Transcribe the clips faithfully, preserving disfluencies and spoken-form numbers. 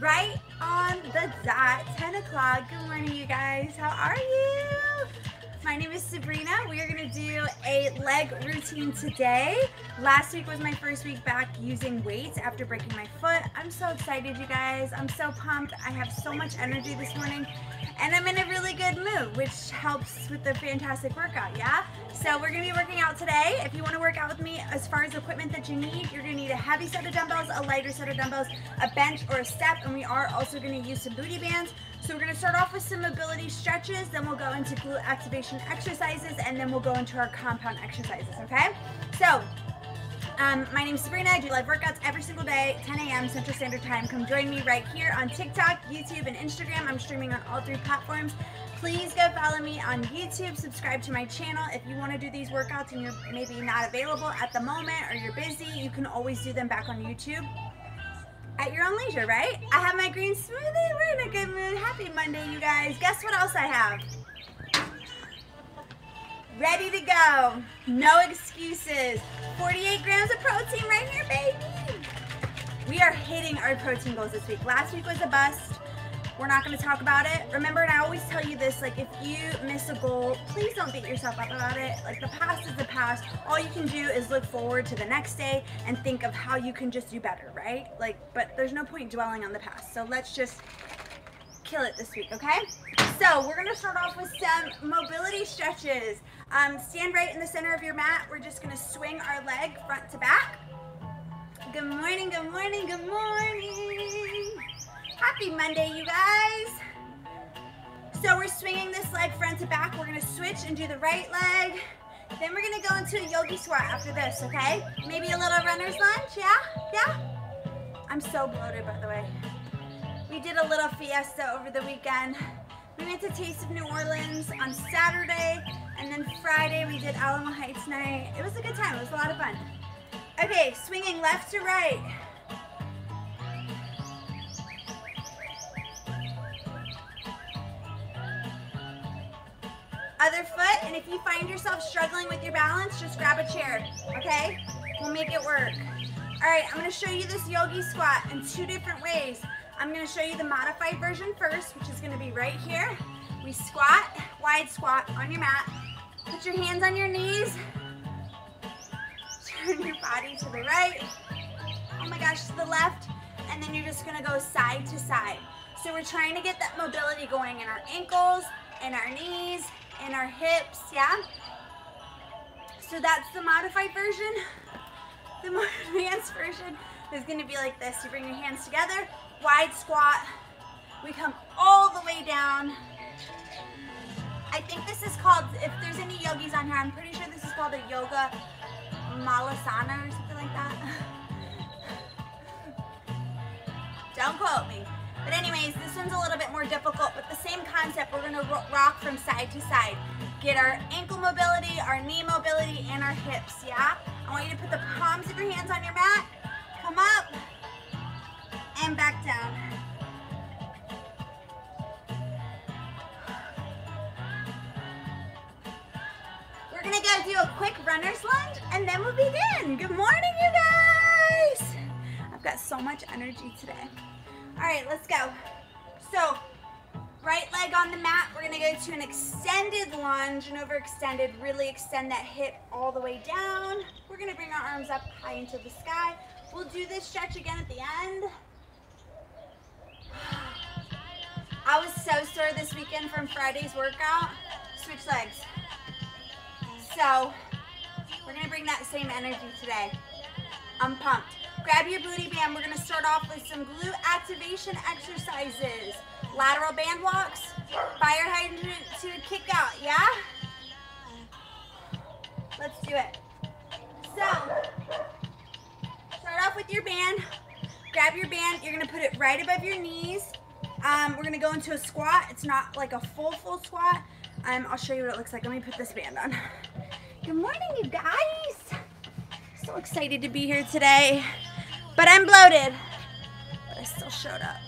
right on the dot, ten o'clock. Good morning, you guys. How are you? My name is Sabrina. We are going to do a leg routine today. Last week was my first week back using weights after breaking my foot. I'm so excited, you guys. I'm so pumped. I have so much energy this morning, and I'm in a really good mood, which helps with the fantastic workout, yeah? So we're gonna be working out today. If you wanna work out with me, as far as equipment that you need, you're gonna need a heavy set of dumbbells, a lighter set of dumbbells, a bench or a step, and we are also gonna use some booty bands. So we're gonna start off with some mobility stretches, then we'll go into glute activation exercises, and then we'll go into our compound exercises, okay? So, Um, my name is Sabrina. I do live workouts every single day, ten A M Central Standard Time. Come join me right here on TikTok, YouTube, and Instagram. I'm streaming on all three platforms. Please go follow me on YouTube. Subscribe to my channel. If you want to do these workouts and you're maybe not available at the moment or you're busy, you can always do them back on YouTube at your own leisure, right? I have my green smoothie. We're in a good mood. Happy Monday, you guys. Guess what else I have? Ready to go. No excuses. forty-eight grams of protein right here, baby. We are hitting our protein goals this week. Last week was a bust. We're not gonna talk about it. Remember, and I always tell you this, like if you miss a goal, please don't beat yourself up about it. Like the past is the past. All you can do is look forward to the next day and think of how you can just do better, right? Like, but there's no point dwelling on the past. So let's just kill it this week, okay? So we're gonna start off with some mobility stretches. Um, stand right in the center of your mat. We're just gonna swing our leg front to back. Good morning, good morning, good morning. Happy Monday, you guys. So we're swinging this leg front to back. We're gonna switch and do the right leg. Then we're gonna go into a yogi squat after this, okay? Maybe a little runner's lunge, yeah, yeah? I'm so bloated, by the way. We did a little fiesta over the weekend. We went to Taste of New Orleans on Saturday, and then Friday we did Alamo Heights night. It was a good time, it was a lot of fun. Okay, swinging left to right. Other foot, and if you find yourself struggling with your balance, just grab a chair, okay? We'll make it work. All right, I'm gonna show you this yogi squat in two different ways. I'm gonna show you the modified version first, which is gonna be right here. We squat, wide squat on your mat. Put your hands on your knees. Turn your body to the right. Oh my gosh, to the left. And then you're just gonna go side to side. So we're trying to get that mobility going in our ankles, in our knees, in our hips, yeah? So that's the modified version. The more advanced version is gonna be like this. You bring your hands together. Wide squat, we come all the way down. I think this is called, if there's any yogis on here, I'm pretty sure this is called a yoga malasana or something like that. Don't quote me. But anyways, this one's a little bit more difficult, but the same concept, we're gonna rock from side to side. Get our ankle mobility, our knee mobility, and our hips, yeah? I want you to put the palms of your hands on your mat, come up, and back down. We're gonna go do a quick runner's lunge and then we'll begin. Good morning, you guys. I've got so much energy today. All right, let's go. So, right leg on the mat. We're gonna go to an extended lunge and overextended, really extend that hip all the way down. We're gonna bring our arms up high into the sky. We'll do this stretch again at the end. I was so sore this weekend from Friday's workout. Switch legs. So we're gonna bring that same energy today. I'm pumped. Grab your booty band. We're gonna start off with some glute activation exercises. Lateral band walks, fire hydrant to a kick out, yeah? Let's do it. So start off with your band. Grab your band, you're gonna put it right above your knees. Um, we're gonna go into a squat. It's not like a full, full squat. Um, I'll show you what it looks like. Let me put this band on. Good morning, you guys. So excited to be here today, but I'm bloated, but I still showed up.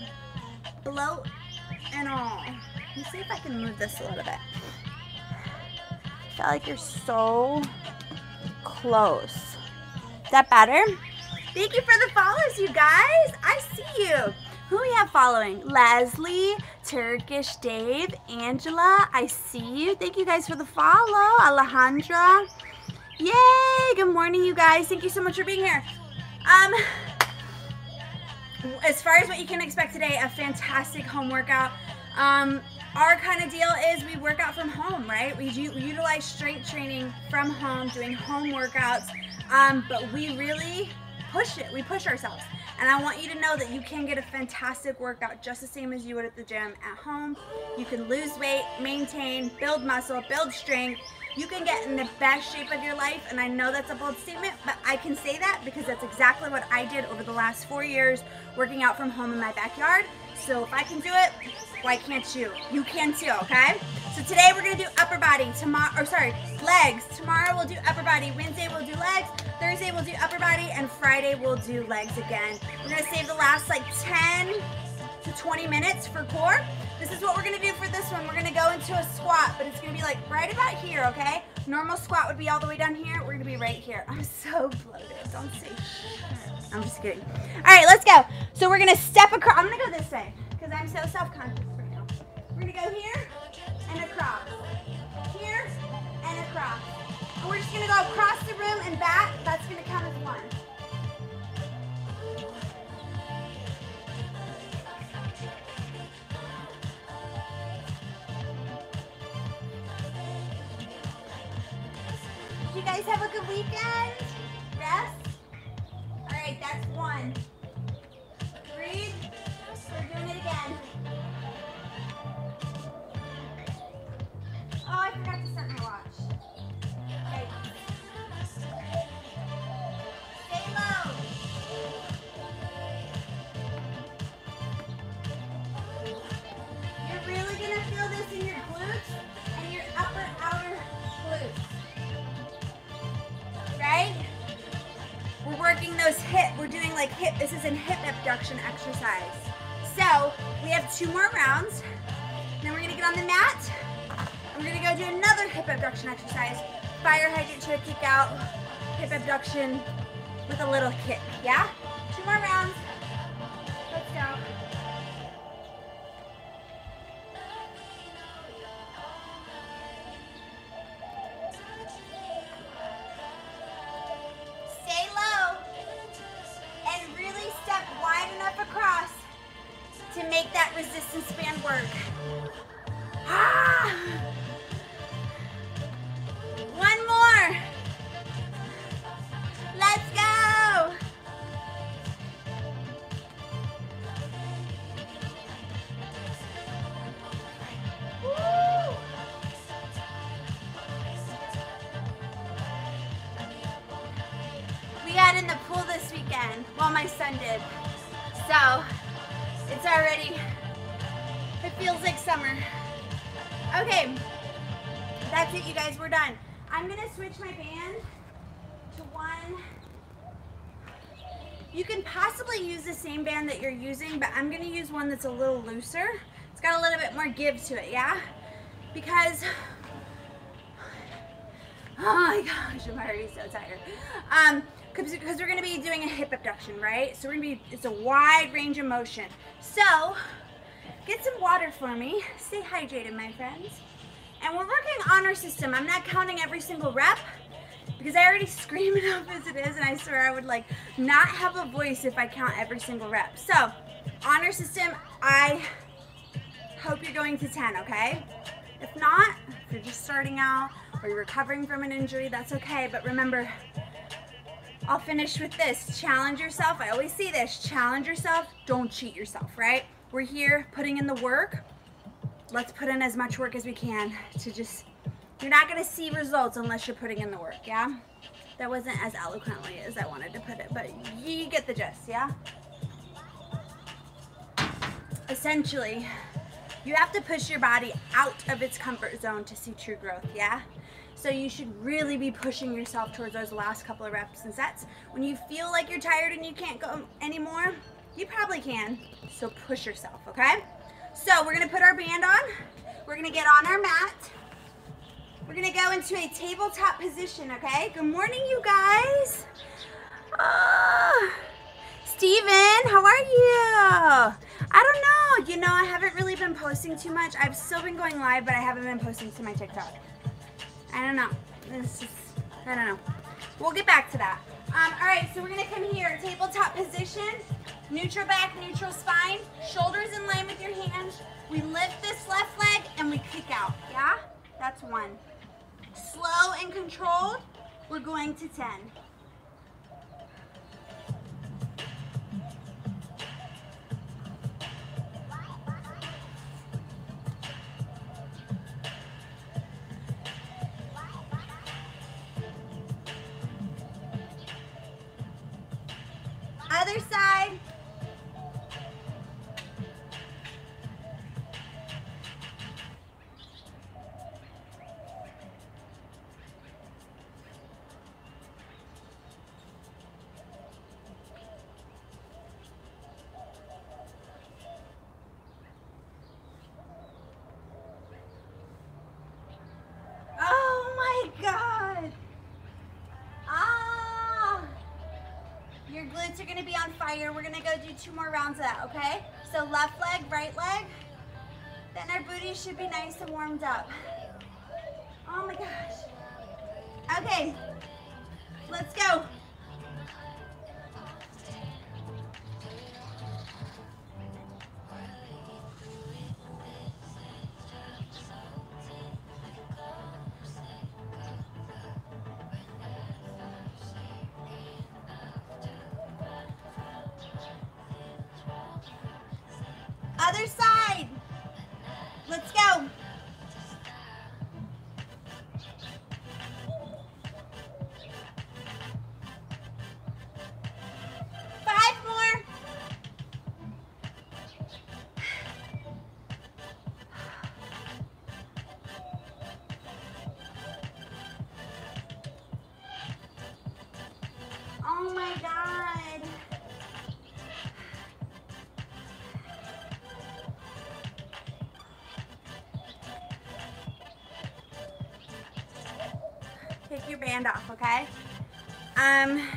Bloat and all. Let me see if I can move this a little bit. I feel like you're so close. Is that better? Thank you for the follows, you guys. I see you. Who we have following? Leslie, Turkish Dave, Angela, I see you. Thank you guys for the follow. Alejandra. Yay! Good morning, you guys. Thank you so much for being here. Um, as far as what you can expect today, a fantastic home workout. Um, our kind of deal is we work out from home, right? We do we utilize strength training from home, doing home workouts, um, but we really push it. We push ourselves. And I want you to know that you can get a fantastic workout just the same as you would at the gym at home. You can lose weight, maintain, build muscle, build strength. You can get in the best shape of your life. And I know that's a bold statement, but I can say that because that's exactly what I did over the last four years, working out from home in my backyard. So if I can do it, why can't you? You can too, okay? So today we're gonna do upper body, tomorrow, or sorry, legs. Tomorrow we'll do upper body, Wednesday we'll do legs, Thursday we'll do upper body, and Friday we'll do legs again. We're gonna save the last like ten to twenty minutes for core. This is what we're gonna do for this one. We're gonna go into a squat, but it's gonna be like right about here, okay? Normal squat would be all the way down here. We're gonna be right here. I'm so bloated, don't say shit. I'm just kidding. All right, let's go. So we're gonna step across, I'm gonna go this way, because I'm so self-conscious right now. We're gonna go here and across, here and across. And we're just gonna go across the room and back. That's gonna count as one. You guys have a good weekend? Yes? All right, that's one. Breathe. We're doing it again. Oh, I forgot to set my watch. Okay. Stay low. You're really gonna feel this in your glutes and your upper outer glutes. Right? We're working those hip, we're doing like hip, this is a hip abduction exercise. So we have two more rounds. Then we're gonna get on the mat. We're going to go do another hip abduction exercise. Fire hydrant to a kick out, hip abduction with a little kick, yeah? Two more rounds. Let's go. Stay low and really step wide enough across to make that resistance band work. Ah! One more. Let's go. Woo. We got in the pool this weekend. Well, my son did. So it's already, it feels like summer. Okay, that's it, you guys, we're done. I'm gonna switch my band to one. You can possibly use the same band that you're using, but I'm gonna use one that's a little looser. It's got a little bit more give to it, yeah? Because, oh my gosh, I'm already so tired. Um, because we're gonna be doing a hip abduction, right? So we're gonna be, it's a wide range of motion. So, get some water for me. Stay hydrated, my friends. And we're working on our system. I'm not counting every single rep because I already scream enough as it is, and I swear I would like not have a voice if I count every single rep. So, on our system, I hope you're going to ten, okay? If not, if you're just starting out or you're recovering from an injury, that's okay. But remember, I'll finish with this. Challenge yourself. I always say this. Challenge yourself. Don't cheat yourself, right? We're here putting in the work. Let's put in as much work as we can to just, you're not gonna see results unless you're putting in the work, yeah? That wasn't as eloquently as I wanted to put it, but you get the gist, yeah? Essentially, you have to push your body out of its comfort zone to see true growth, yeah? So you should really be pushing yourself towards those last couple of reps and sets. When you feel like you're tired and you can't go anymore, you probably can, so push yourself, okay? So we're gonna put our band on, we're gonna get on our mat, we're gonna go into a tabletop position, okay? Good morning, you guys. Oh, Steven, how are you? I don't know. You know, I haven't really been posting too much. I've still been going live, but I haven't been posting to my TikTok. I don't know. It's just, I don't know. We'll get back to that. Um, all right, so we're going to come here. Tabletop position, neutral back, neutral spine, shoulders in line with your hands. We lift this left leg and we kick out, yeah? That's one. Slow and controlled, we're going to ten. Other side. Glutes are going to be on fire. We're going to go do two more rounds of that, okay? So left leg, right leg. Then our booties should be nice and warmed up. Oh my gosh. Okay, let's go. Other side. Let's go. Five more. Oh my God. Take your band off, okay? Um,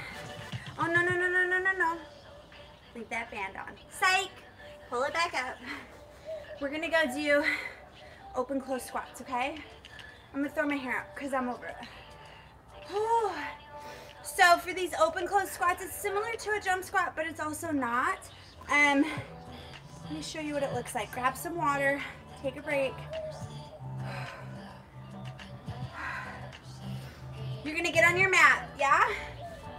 oh, no, no, no, no, no, no, no. Leave that band on. Psych. Pull it back up. We're going to go do open, close squats, okay? I'm going to throw my hair up because I'm over it. Whew. So for these open, close squats, it's similar to a jump squat, but it's also not. Um, let me show you what it looks like. Grab some water. Take a break. You're gonna get on your mat, yeah?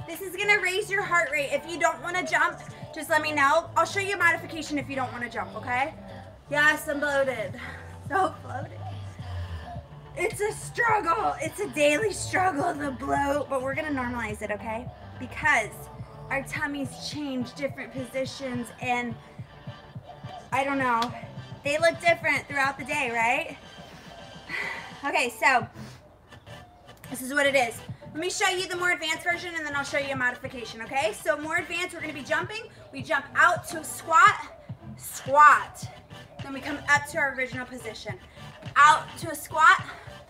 This is gonna raise your heart rate. If you don't wanna jump, just let me know. I'll show you a modification if you don't wanna jump, okay? Yes, I'm bloated. So bloated. It's a struggle. It's a daily struggle, the bloat, but we're gonna normalize it, okay? Because our tummies change different positions and I don't know, they look different throughout the day, right? Okay, so. This is what it is. Let me show you the more advanced version and then I'll show you a modification, okay? So more advanced, we're gonna be jumping. We jump out to squat, squat. Then we come up to our original position. Out to a squat,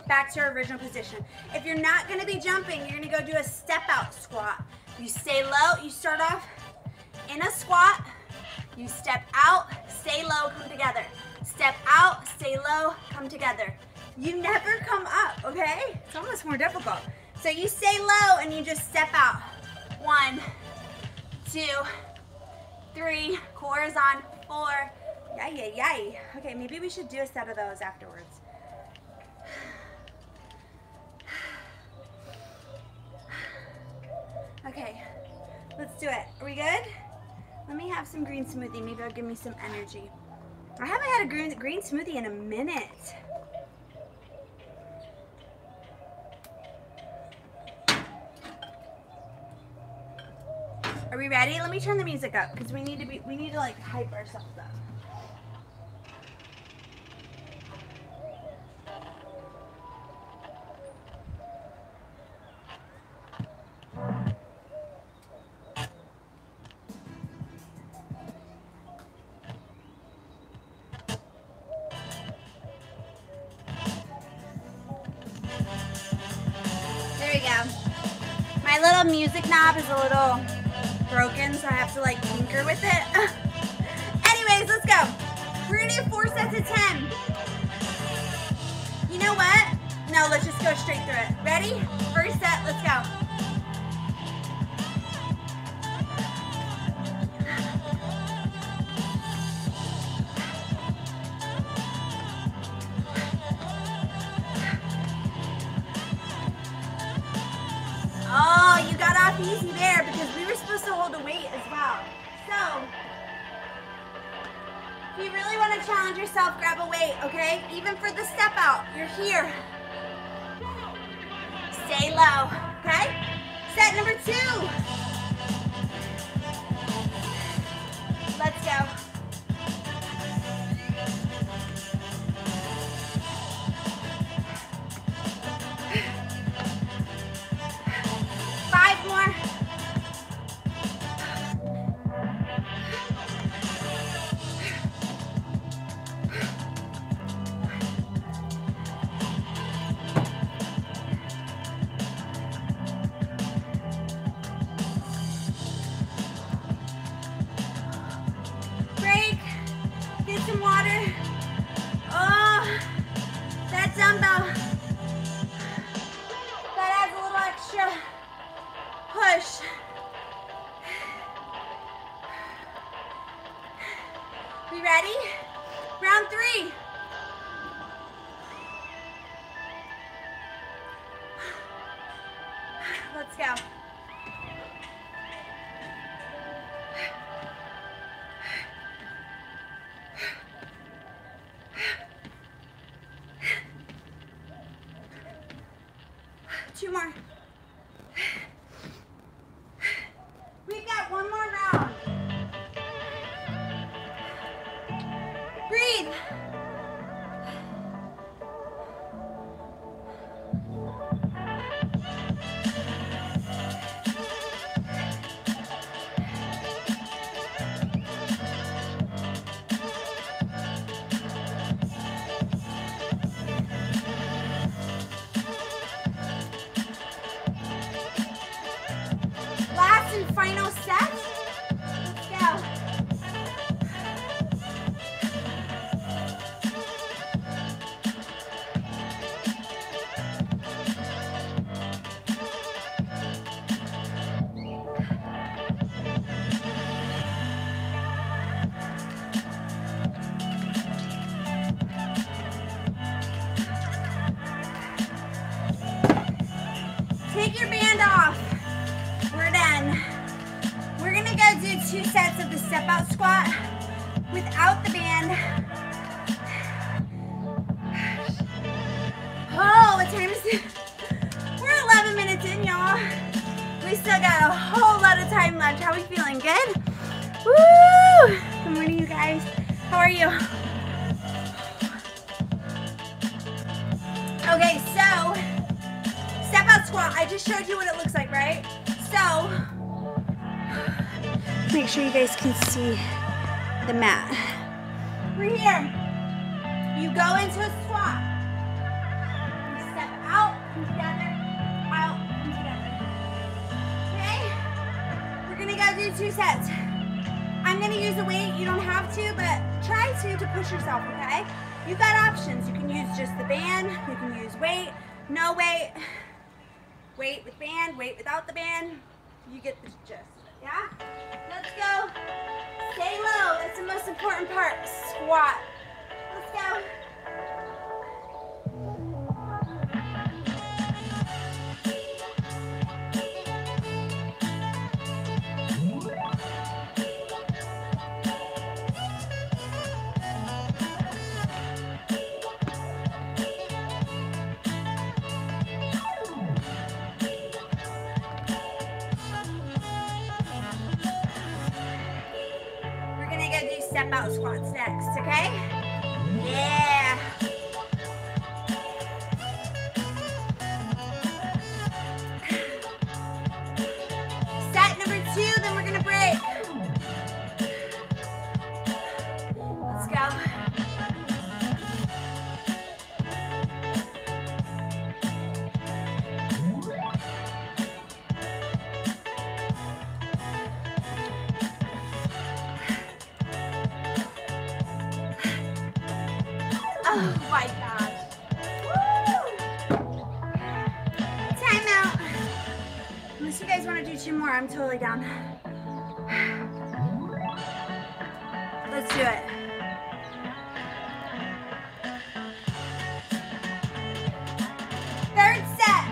back to our original position. If you're not gonna be jumping, you're gonna go do a step out squat. You stay low, you start off in a squat, you step out, stay low, come together. Step out, stay low, come together. You never come up, okay? It's almost more difficult. So you stay low and you just step out. One, two, three, core's on, four. Yay, yay, yay. Okay, maybe we should do a set of those afterwards. Okay, let's do it. Are we good? Let me have some green smoothie. Maybe it'll give me some energy. I haven't had a green, green smoothie in a minute. Are we ready? Let me turn the music up because we need to be, we need to like hype ourselves up. There we go. My little music knob is a little broken, so I have to like tinker with it. Anyways, let's go. That's a ten. You know what? No, let's just go straight through it. Ready? First set, let's go. Oh, you got off easy there because we were supposed to hold the weight as well. So, if you really want to challenge yourself, grab a weight, okay? Even for the step out, you're here. Stay low, okay? Set number two. Let's go. Five more. Let's go. Two more. We've got one more round. Breathe. Take your band off. We're done. We're gonna go do two sets of the step out squat without the band. Oh, what time is it? We're eleven minutes in, y'all. We still got a whole lot of time left. How are we feeling? Good? Woo! Good morning, you guys. How are you? Okay, so step out squat, I just showed you what it looks like, right? So, make sure you guys can see the mat. We're here. You go into a squat. You step out and together, out and together. Okay? We're gonna go do two sets. I'm gonna use a weight, you don't have to, but try to to push yourself, okay? You've got options. You can use just the band, you can use weight, no weight. Weight with band, weight without the band. You get the gist, yeah? Let's go. Stay low, that's the most important part. Squat. Let's go. Step out squats next, okay? Yeah. Set number two, then we're gonna break. Let's go. Oh my gosh. Woo! Time out. Unless you guys want to do two more, I'm totally down. Let's do it. Third set.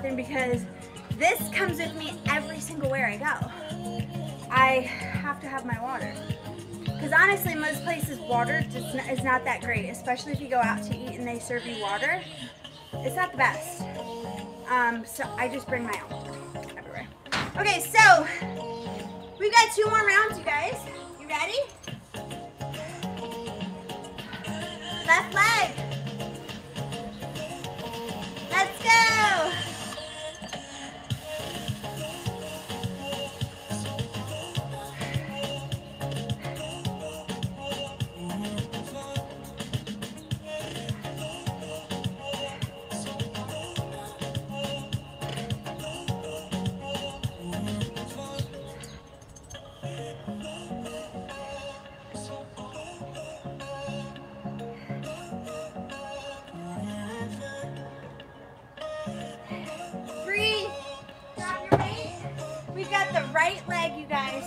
Because this comes with me every single where I go. I have to have my water. Because honestly, most places water just not, is not that great, especially if you go out to eat and they serve you water. It's not the best. Um, so I just bring my own everywhere. Okay, so we've got two more rounds, you guys. You ready? Left leg. Let's go. Thank you guys.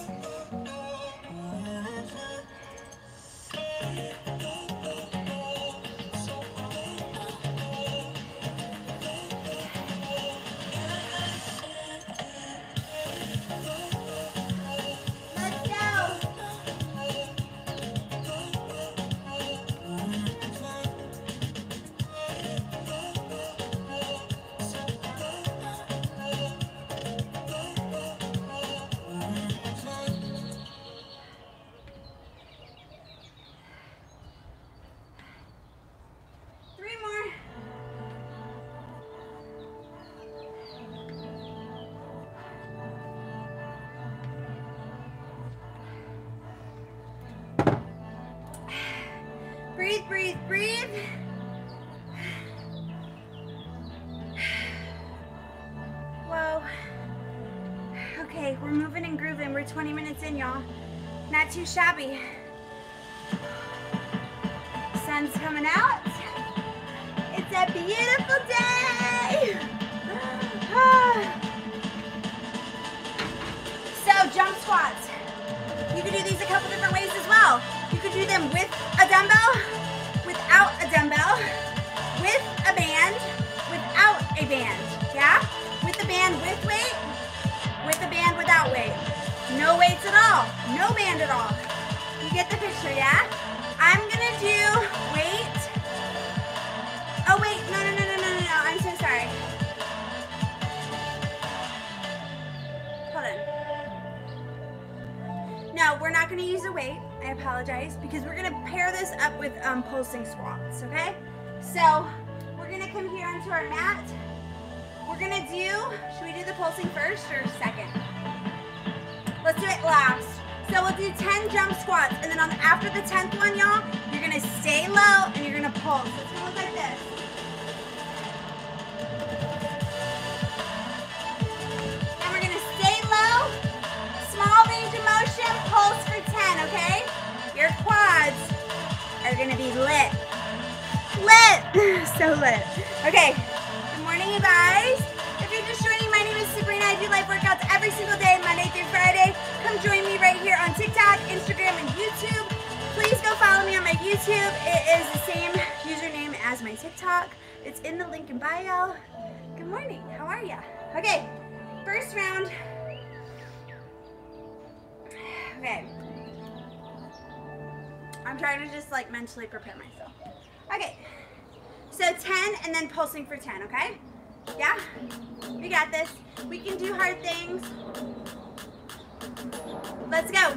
Breathe, breathe, breathe. Whoa. Okay, we're moving and grooving. We're twenty minutes in, y'all. Not too shabby. Sun's coming out. It's a beautiful day. So jump squats. You can do these a couple different ways as well. You could do them with a dumbbell, without a dumbbell, with a band, without a band, yeah? With a band with weight, with a band without weight. No weights at all, no band at all. You get the picture, yeah? I'm gonna do weight. Oh wait, no, no, no, no, no, no, no, I'm so sorry. Hold on. No, we're not gonna use a weight. I apologize, because we're gonna pair this up with um, pulsing squats, okay? So we're gonna come here onto our mat. We're gonna do, should we do the pulsing first or second? Let's do it last. So we'll do ten jump squats, and then on the, after the tenth one, y'all, you're gonna stay low and you're gonna pulse. It's gonna look like this. And we're gonna stay low, small range of motion, pulse for ten, okay? Your quads are gonna be lit. Lit, so lit. Okay, good morning you guys. If you're just joining, my name is Sabrina. I do live workouts every single day, Monday through Friday. Come join me right here on TikTok, Instagram, and YouTube. Please go follow me on my YouTube. It is the same username as my TikTok. It's in the link in bio. Good morning, how are ya? Okay, first round. Okay. I'm trying to just like mentally prepare myself. Okay, so ten and then pulsing for ten, okay? Yeah, we got this. We can do hard things. Let's go.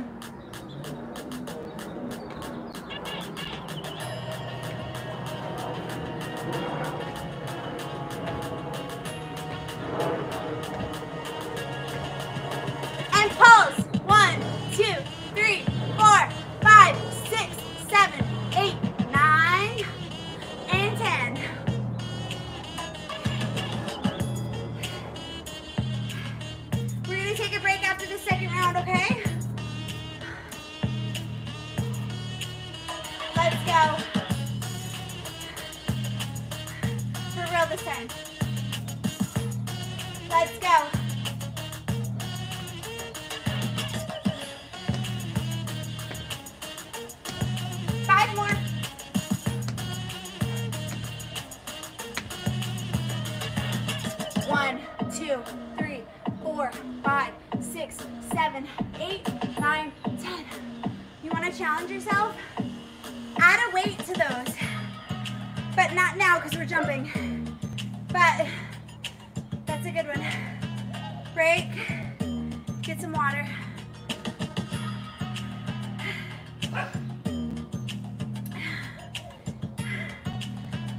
And pulse, one, two, three, four, five, seven, eight, nine, and ten. We're gonna take a break after the second round, okay? Let's go. For real this time. Let's go. Seven, eight, nine, ten. You want to challenge yourself? Add a weight to those, but not now because we're jumping. But that's a good one. Break, get some water.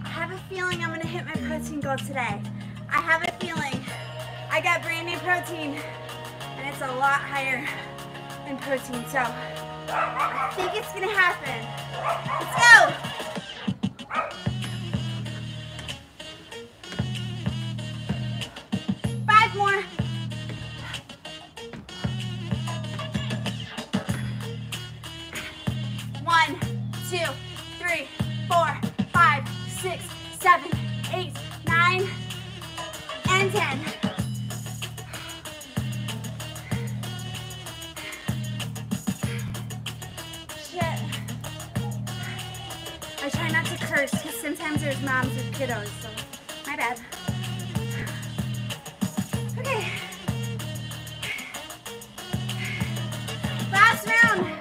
I have a feeling I'm going to hit my protein goal today. I have a feeling. I got brand new protein. And it's a lot higher in protein, so I think it's gonna happen. Let's go. Five more. One, two, three, four, five, six, seven, eight, nine, and ten. I try not to curse because sometimes there's moms with kiddos, so my bad. Okay. Last round.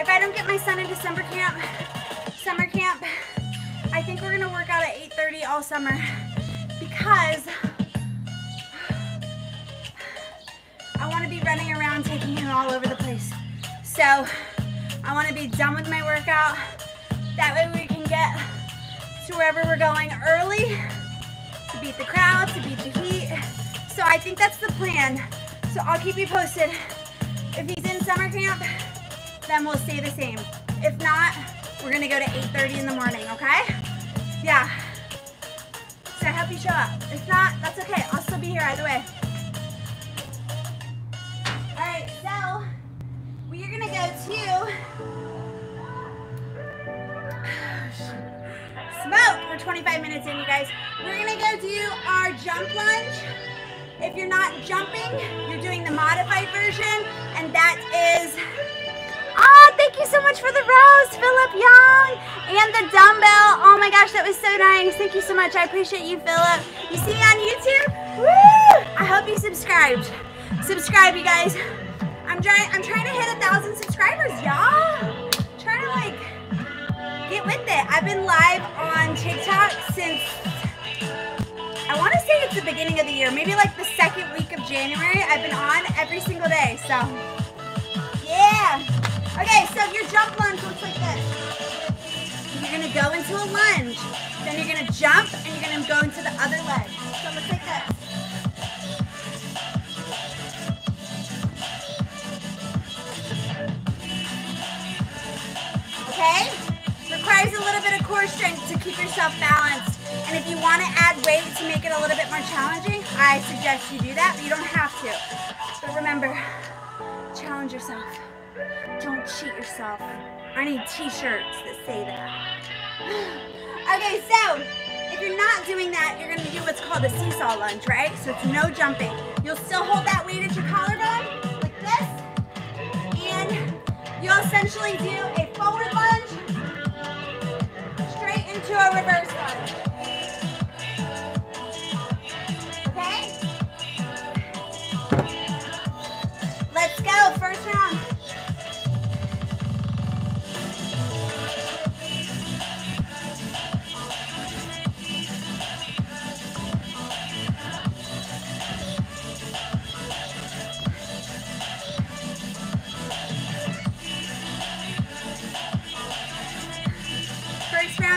If I don't get my son into summer camp, summer camp, I think we're gonna work out at eight thirty all summer because I wanna be running around taking him all over the place. So I wanna be done with my workout. That way we can get to wherever we're going early to beat the crowd, to beat the heat. So I think that's the plan. So I'll keep you posted. If he's in summer camp, then we'll stay the same. If not, we're gonna go to eight thirty in the morning, okay? Yeah, so I hope you show up. If not, that's okay, I'll still be here either way. All right, so we are gonna go to smoke. We're twenty-five minutes in, you guys. We're gonna go do our jump lunge. If you're not jumping, you're doing the modified version, and that is, oh, thank you so much for the rose, Philip Young, and the dumbbell. Oh my gosh, that was so nice. Thank you so much. I appreciate you, Philip. You see me on YouTube? Woo! I hope you subscribed. Subscribe, you guys. I'm trying. I'm trying to hit a thousand subscribers, y'all. Trying to like get with it. I've been live on TikTok since I want to say it's the beginning of the year, maybe like the second week of January. I've been on every single day, so yeah. Okay, so your jump lunge looks like this. You're gonna go into a lunge, then you're gonna jump, and you're gonna go into the other leg. So it looks like this. Okay? Requires a little bit of core strength to keep yourself balanced. And if you wanna add weight to make it a little bit more challenging, I suggest you do that, but you don't have to. But remember, challenge yourself. Don't cheat yourself. I need t-shirts that say that. Okay, so if you're not doing that, you're gonna do what's called a seesaw lunge, right? So it's no jumping. You'll still hold that weight at your collarbone, like this. And you'll essentially do a forward lunge straight into a reverse lunge. Okay? Let's go, first round.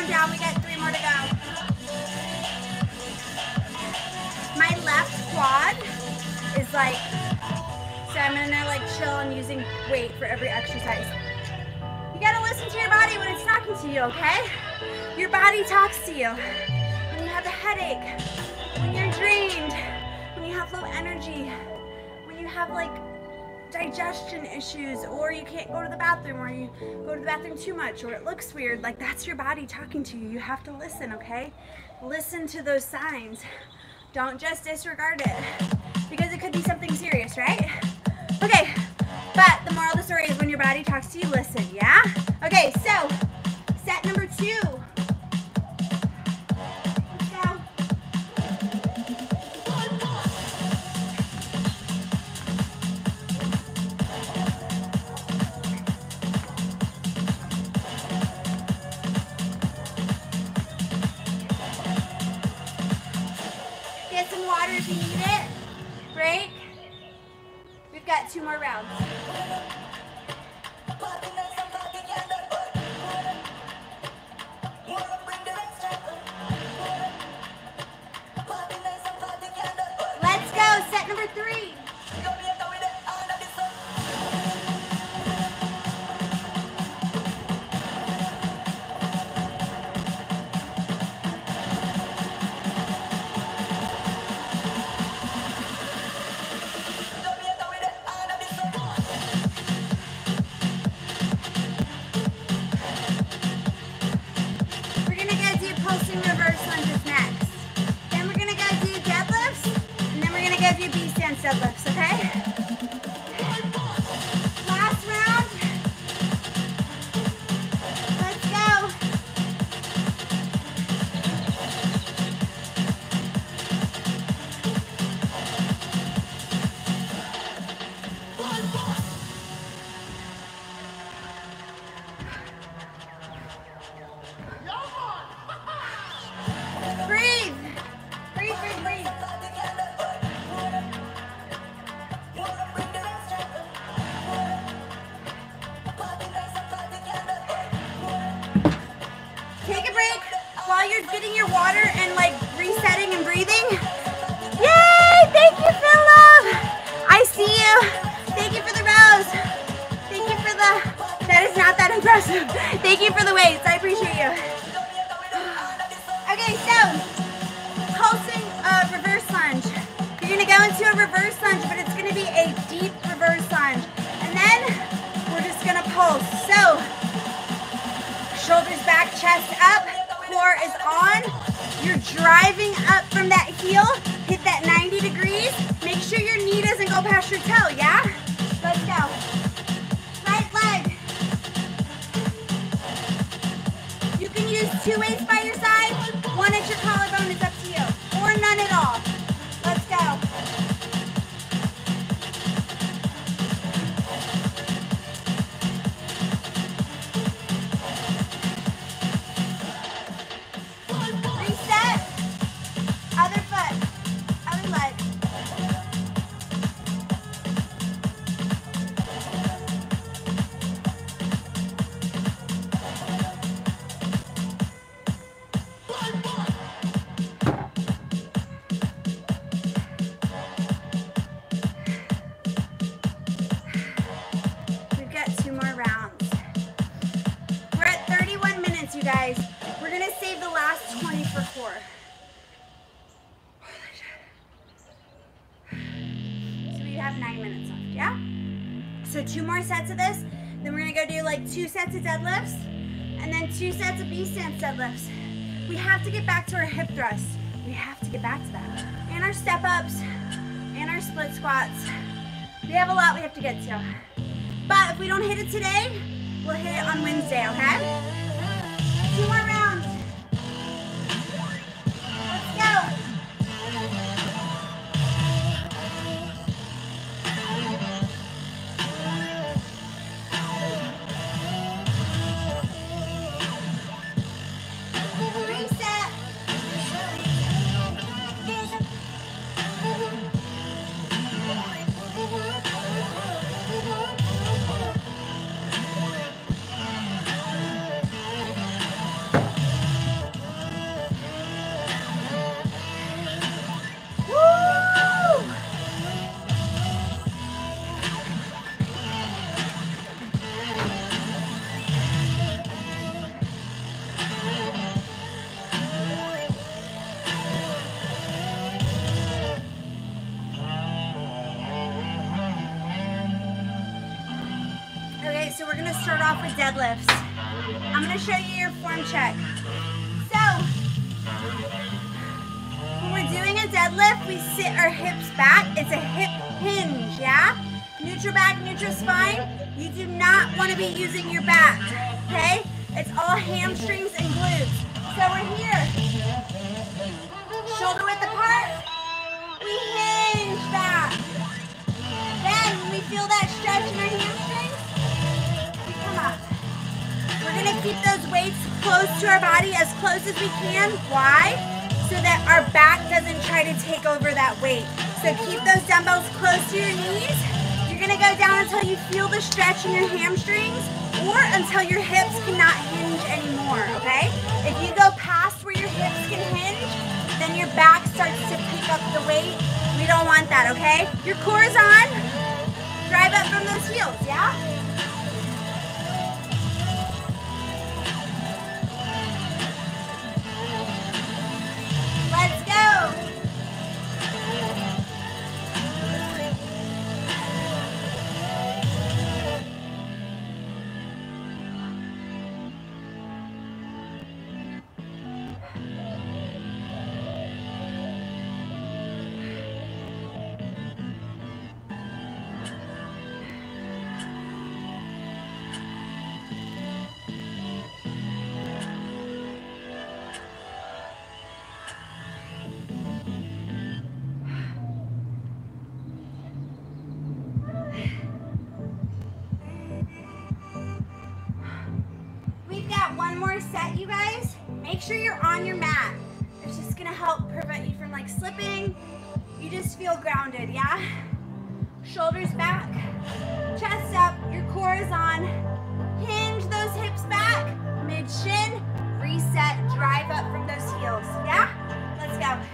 Down, we got three more to go. My left quad is like, so I'm gonna like chill and using weight for every exercise. You gotta listen to your body when it's talking to you, okay? Your body talks to you. When you have a headache, when you're drained, when you have low energy, when you have like digestion issues, or you can't go to the bathroom, or you go to the bathroom too much, or it looks weird, like that's your body talking to you. You have to listen, okay? Listen to those signs. Don't just disregard it because it could be something serious, right? Okay, but the moral of the story is when your body talks to you, listen, yeah? Okay, so set number two. If you need it, break. We've got two more rounds. Let's go, set number three. deadlifts, okay? Last round. Let's go. Breathe. Breathe, breathe, breathe. While you're getting your water and like resetting and breathing. Yay! Thank you, Philip! I see you. Thank you for the rows. Thank you for the, that is not that impressive. Thank you for the weights. I appreciate you. Okay, so pulsing uh, reverse lunge. You're gonna go into a reverse lunge, but it's gonna be a deep reverse lunge. And then we're just gonna pulse. So shoulders back, chest up. Core is on, you're driving up from that heel, hit that ninety degrees, make sure your knee doesn't go past your toe, yeah? Let's go. Right leg. You can use two weights by your side, one at your collarbone, it's up to you, or none at all. Let's go. Two sets of deadlifts, and then two sets of B stance deadlifts. We have to get back to our hip thrust. We have to get back to that. And our step ups, and our split squats. We have a lot we have to get to. But if we don't hit it today, we'll hit it on Wednesday, okay? Two more rounds. Let's go. Deadlifts. I'm going to show you your form check. So, when we're doing a deadlift, we sit our hips back. It's a hip hinge, yeah? Neutral back, neutral spine. You do not want to be using your back, okay? It's all hamstrings and glutes. So we're here. Shoulder width apart. We hinge back. Then we feel that stretch in our hamstrings. We come up. We're going to keep those weights close to our body, as close as we can. Why? So that our back doesn't try to take over that weight. So keep those dumbbells close to your knees. You're going to go down until you feel the stretch in your hamstrings or until your hips cannot hinge anymore, okay? If you go past where your hips can hinge, then your back starts to pick up the weight. We don't want that, okay? Your core is on. Drive up from those heels, yeah? Let's go. one more set, you guys. Make sure you're on your mat. It's just gonna help prevent you from like slipping. You just feel grounded, yeah? Shoulders back, chest up, your core is on. Hinge those hips back, mid-shin, reset, drive up from those heels, yeah? Let's go.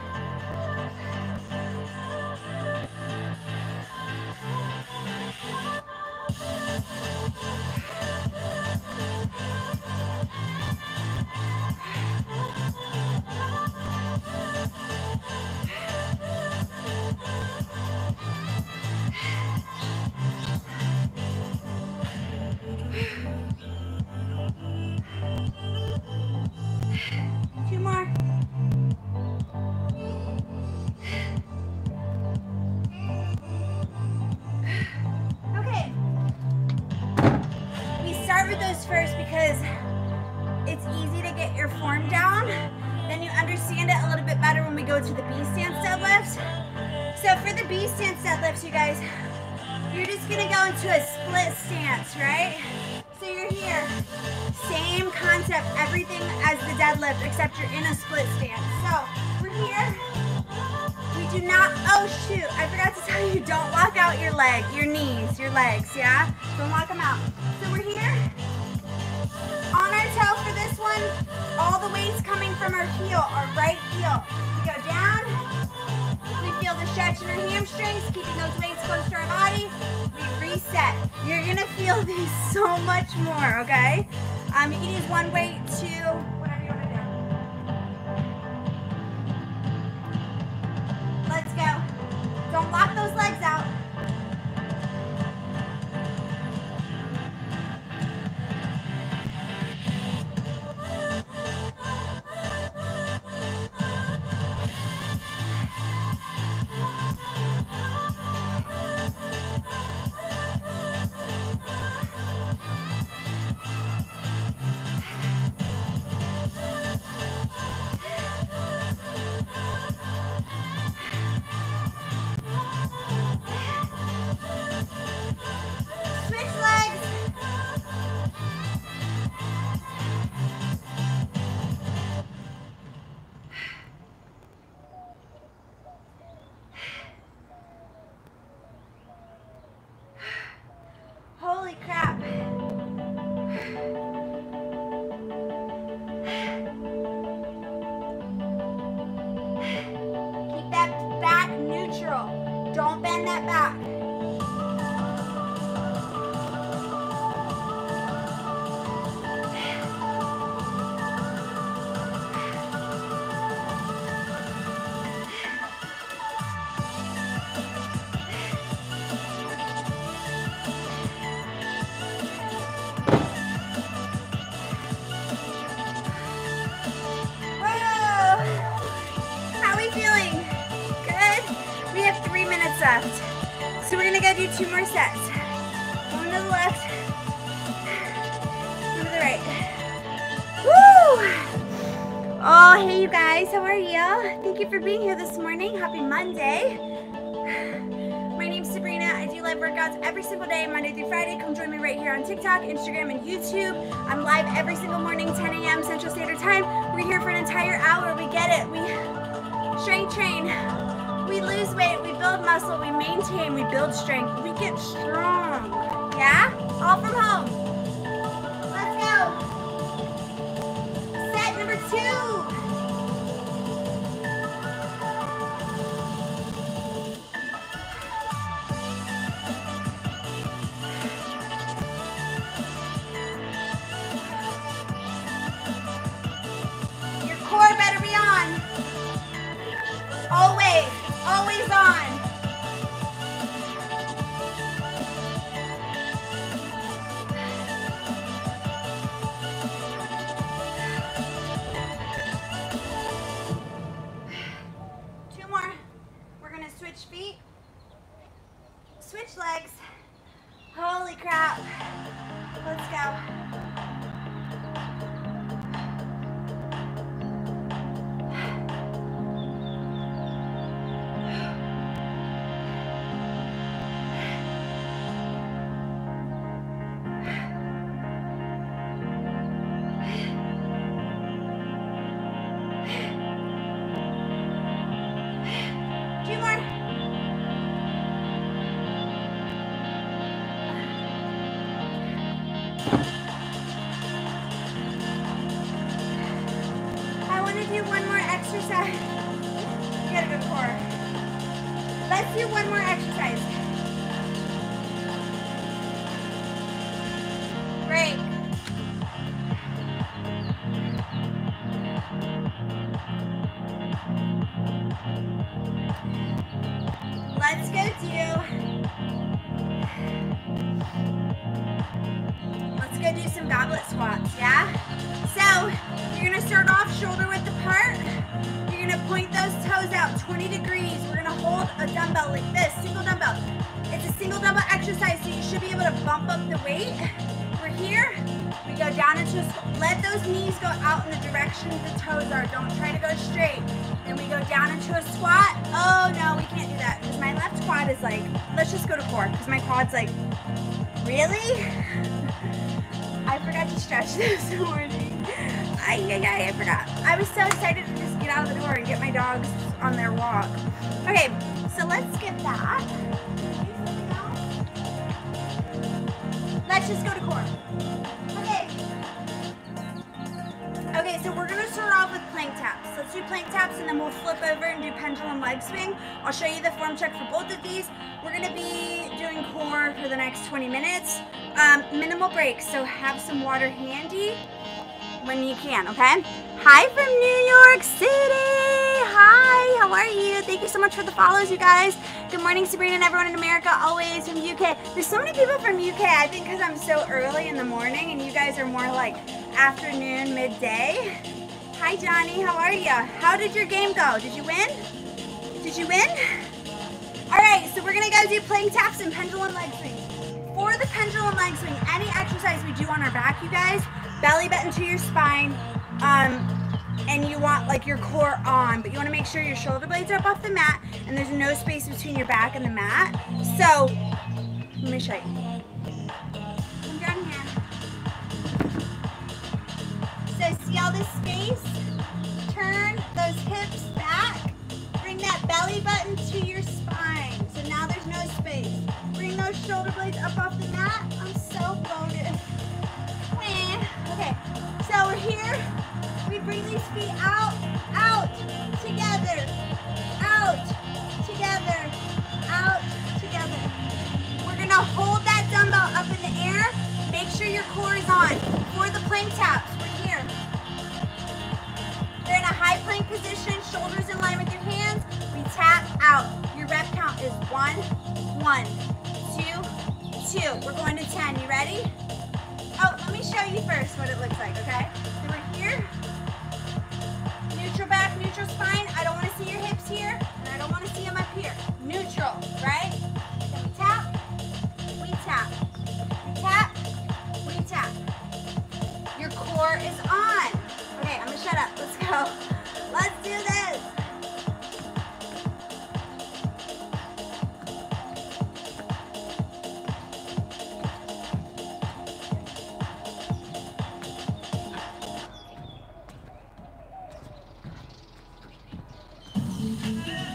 Instagram and YouTube. I'm live every single morning, ten a m Central Standard Time. We're here for an entire hour. We get it. We strength train. We lose weight. We build muscle. We maintain. We build strength. We get strong. Yeah? All from home. Let's go. Set number two. exercise. Get a good core. Let's do one more exercise. Break. Let's go do, let's go do some goblet squats, yeah? So you're gonna start off shoulder width apart. You're gonna point those toes out twenty degrees. We're gonna hold a dumbbell like this, single dumbbell. It's a single dumbbell exercise, so you should be able to bump up the weight. We're here, we go down into a squat. Let those knees go out in the direction the toes are. Don't try to go straight. Then we go down into a squat. Oh no, we can't do that because my left quad is like, let's just go to four because my quad's like, really? I forgot to stretch this morning. I, I, I forgot. I was so excited to just get out of the door and get my dogs on their walk. Okay, so let's skip that. Let's just go to core. Okay. Okay, so we're gonna start off with plank taps. Let's do plank taps and then we'll flip over and do pendulum leg swing. I'll show you the form check for both of these. We're gonna be doing core for the next twenty minutes. Um, minimal breaks, so have some water handy when you can, okay? Hi from New York City. Hi, how are you? Thank you so much for the follows, you guys. Good morning, Sabrina and everyone in America, always from U K. There's so many people from U K, I think because I'm so early in the morning and you guys are more like afternoon, midday. Hi, Johnny, how are you? How did your game go? Did you win? Did you win? All right, so we're gonna go do plank taps and pendulum leg swings. For the pendulum leg swing, any exercise we do on our back, you guys, belly button to your spine, um, and you want like your core on, but you want to make sure your shoulder blades are up off the mat and there's no space between your back and the mat. So, let me show you. Come down here. So see all this space? Turn those hips back. Bring that belly button to your spine. So now there's no space. Bring those shoulder blades up off the mat. I'm so bloated. Okay, so we're here, we bring these feet out, out, together, out, together, out, together. We're gonna hold that dumbbell up in the air, make sure your core is on. For the plank taps, we're here. They're in a high plank position, shoulders in line with your hands, we tap out. Your rep count is one, one, two, two. We're going to ten, you ready? Oh, let me show you first what it looks like, okay? So we're here, neutral back, neutral spine. I don't wanna see your hips here, and I don't wanna see them up here. Neutral, right? Then we tap, we tap, we tap, we tap. Your core is on. Okay, I'm gonna shut up, let's go. Let's do this. Thank you.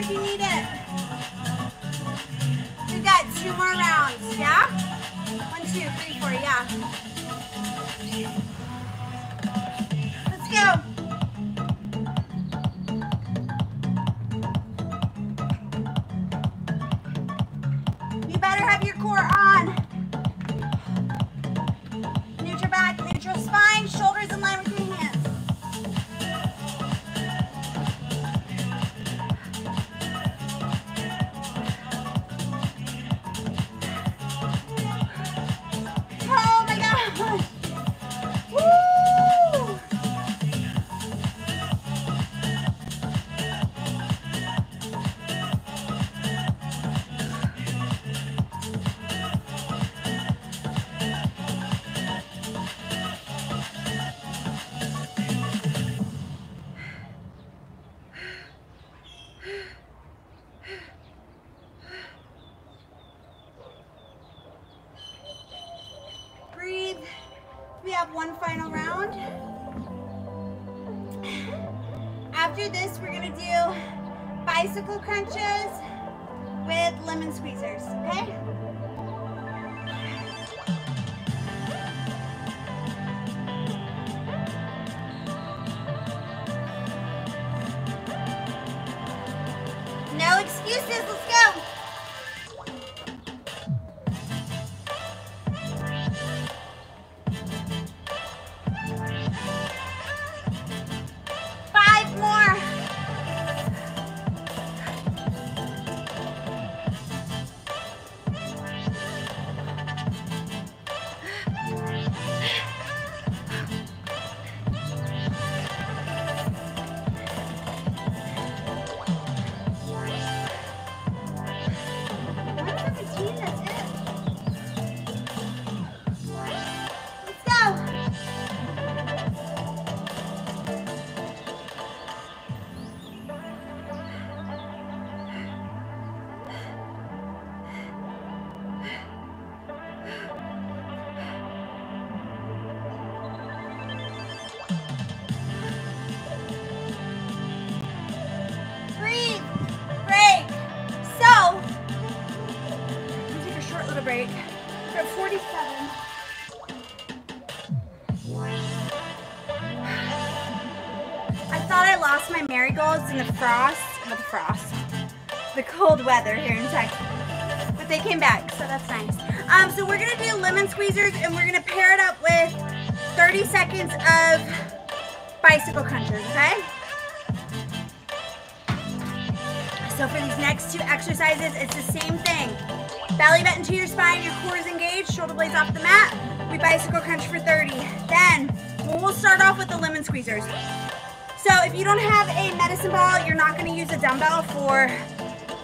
if you need it. We've got two more rounds, yeah? One, two, three, four, yeah. Let's go. You better have your core on. Neutral back, neutral spine, shoulders in line with your hands. We have one final round. After this, we're gonna do bicycle crunches with lemon squeezers, okay? No excuses, let's go. Break. We're at forty-seven. I thought I lost my marigolds in the frost, not the frost, the cold weather here in Texas, but they came back, so that's nice. Um, so we're gonna do lemon squeezers, and we're gonna pair it up with thirty seconds of bicycle crunches, okay? So for these next two exercises, it's the same thing. Belly button to your spine, your core is engaged, shoulder blades off the mat. We bicycle crunch for thirty. Then we'll start off with the lemon squeezers. So if you don't have a medicine ball, you're not gonna use a dumbbell for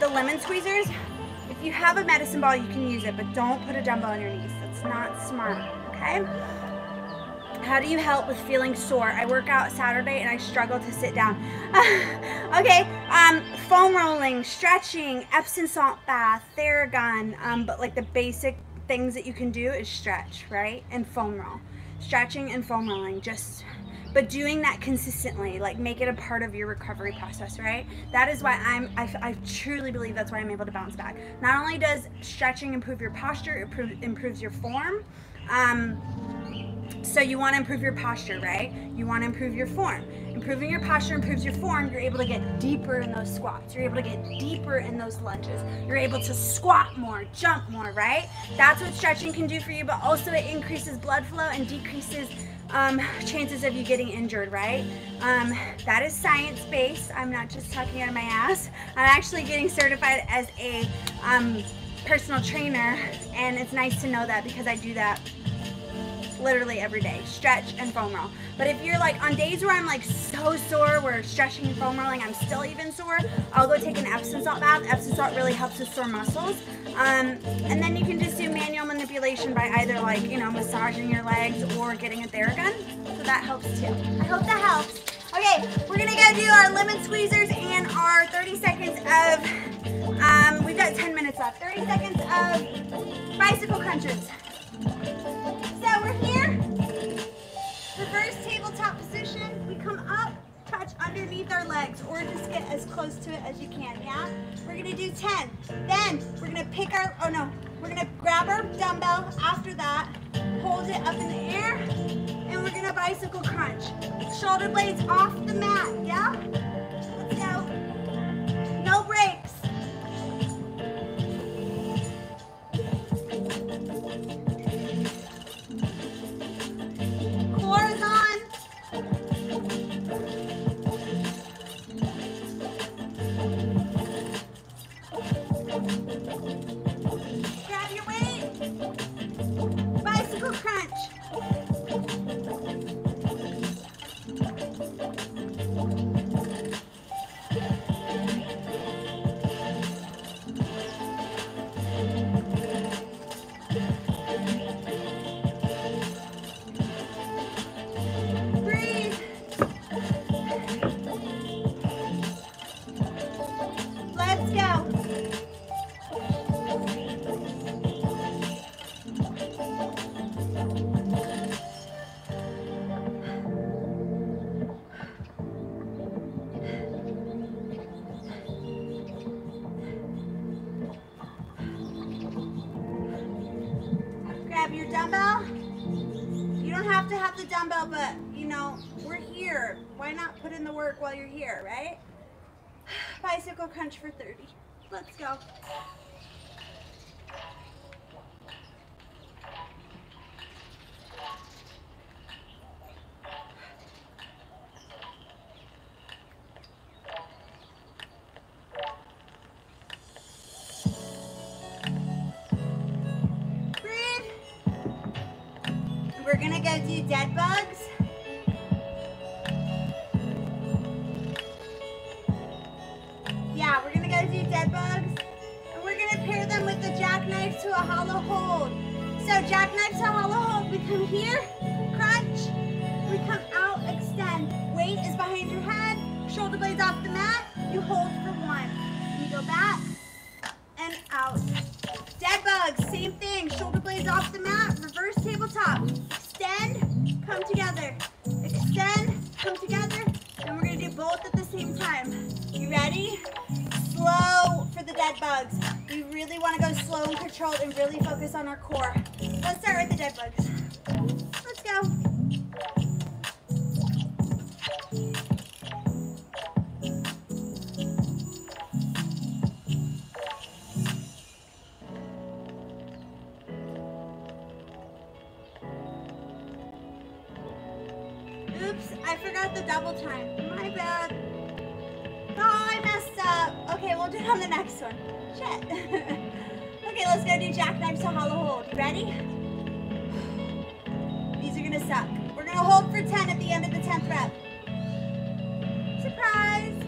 the lemon squeezers. If you have a medicine ball, you can use it, but don't put a dumbbell on your knees. That's not smart, okay? How do you help with feeling sore? I work out Saturday and I struggle to sit down. Okay, um, foam rolling, stretching, Epsom salt bath, Theragun, um, but like the basic things that you can do is stretch, right? And foam roll. Stretching and foam rolling, just, but doing that consistently, like make it a part of your recovery process, right? That is why I'm, I, I truly believe that's why I'm able to bounce back. Not only does stretching improve your posture, it improve, improves your form. Um, So you want to improve your posture, right? You want to improve your form. Improving your posture improves your form. You're able to get deeper in those squats. You're able to get deeper in those lunges. You're able to squat more, jump more, right? That's what stretching can do for you, but also it increases blood flow and decreases um, chances of you getting injured, right? Um, that is science-based. I'm not just talking out of my ass. I'm actually getting certified as a um, personal trainer, and it's nice to know that because I do that literally every day, stretch and foam roll. But if you're like on days where I'm like so sore, where stretching and foam rolling, I'm still even sore, I'll go take an Epsom salt bath. Epsom salt really helps with sore muscles. Um, and then you can just do manual manipulation by either like, you know, massaging your legs or getting a Theragun. So that helps too. I hope that helps. Okay, we're gonna go do our lemon squeezers and our thirty seconds of, um, we've got ten minutes left, thirty seconds of bicycle crunches. So we're here, reverse tabletop position. We come up, touch underneath our legs, or just get a as close to it as you can, yeah? We're gonna do ten. Then we're gonna pick our, oh no, we're gonna grab our dumbbell after that, hold it up in the air, and we're gonna bicycle crunch. Shoulder blades off the mat, yeah? Let's go. No breaks. Core is on. Grab your weight. Bicycle crunch. While you're here, right? Bicycle crunch for thirty. Let's go. Breathe. We're gonna go do dead bugs. To a hollow hold. So jackknife to hollow hold. We come here, crunch. We come out, extend. Weight is behind your head. Shoulder blades off the mat. You hold for one. You go back and out. Dead bugs, same thing. Shoulder blades off the mat. Reverse tabletop. Extend, come together. Extend, come together. And we're gonna do both at the same time. You ready? Slow for the dead bugs. We really want to go slow and controlled and really focus on our core. Let's start with the dead bugs. Let's go. Oops, I forgot the double time. My bad. Oh, I messed up. Okay, we'll do it on the next one. Shit. Okay, let's go do jackknives to hollow hold. You ready? These are gonna suck. We're gonna hold for ten at the end of the tenth rep. Surprise!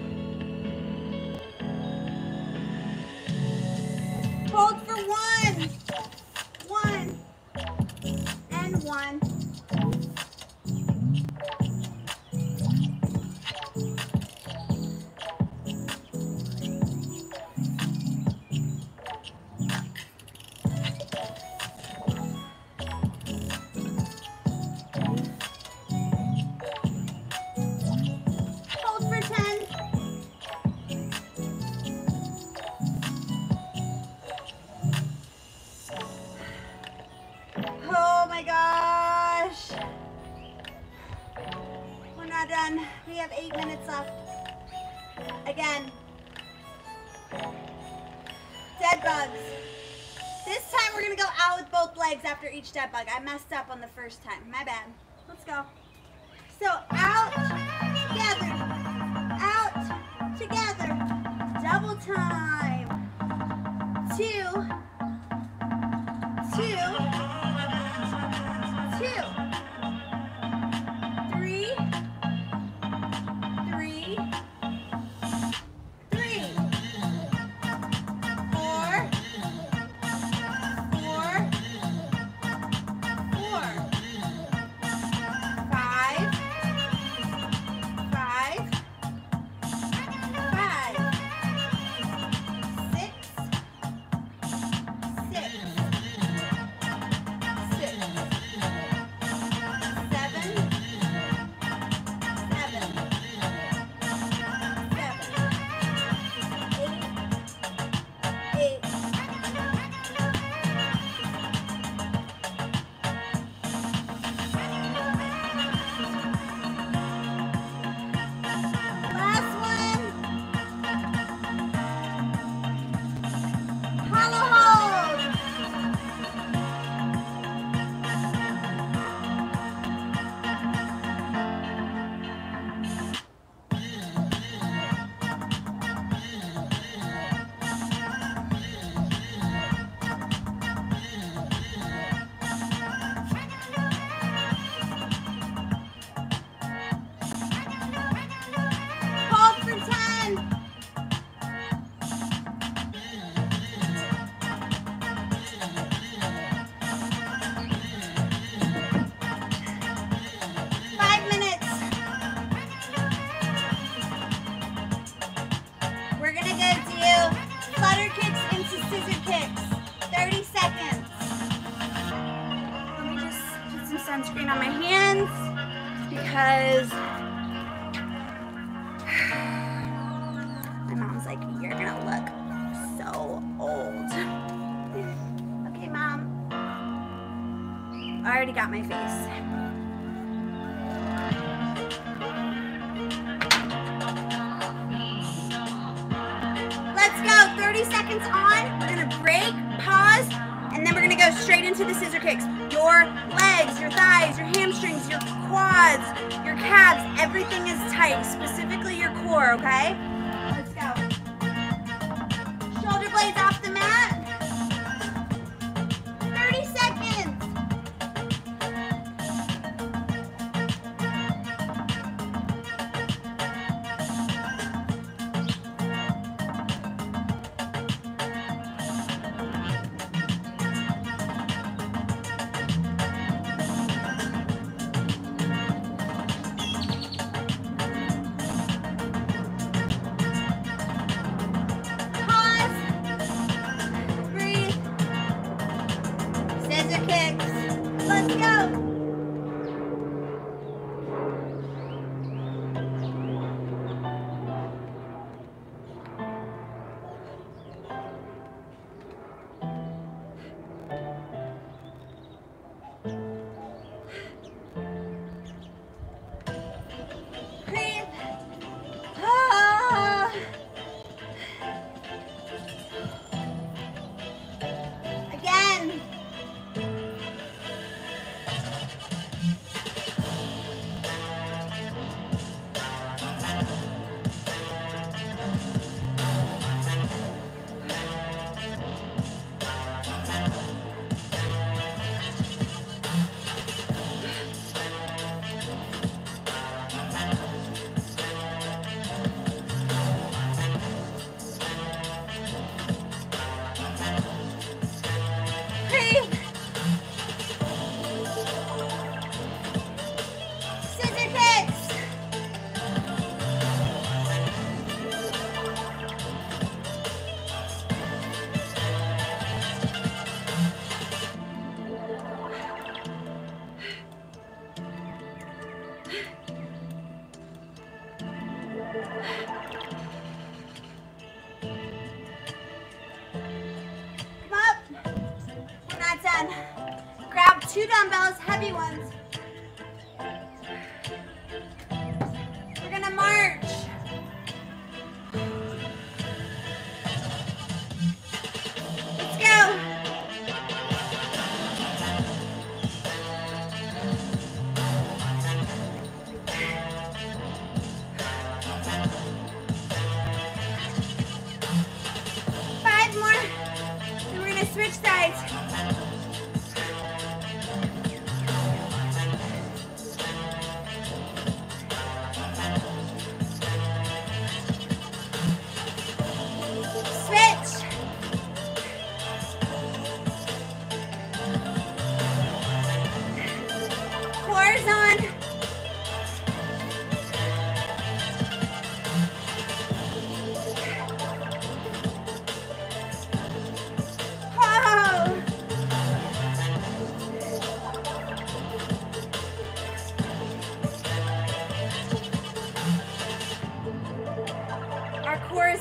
Hold for one. One. And one. After each dead bug. I messed up on the first time. My bad. Let's go. So out, together, out, together, double time. Two, two, two, three, three. Five. because my mom's like, you're gonna look so old. Okay, Mom. I already got my face. Let's go, thirty seconds on, we're gonna break, pause, and then we're gonna go straight into the scissor kicks. Your legs, your thighs, your hamstrings, your quads, your calves, everything is tight, specifically your core, okay? Let's go. Shoulder blades off the mat. Two dumbbells, heavy ones. We're gonna march. Let's go. Five more, then we're gonna switch sides.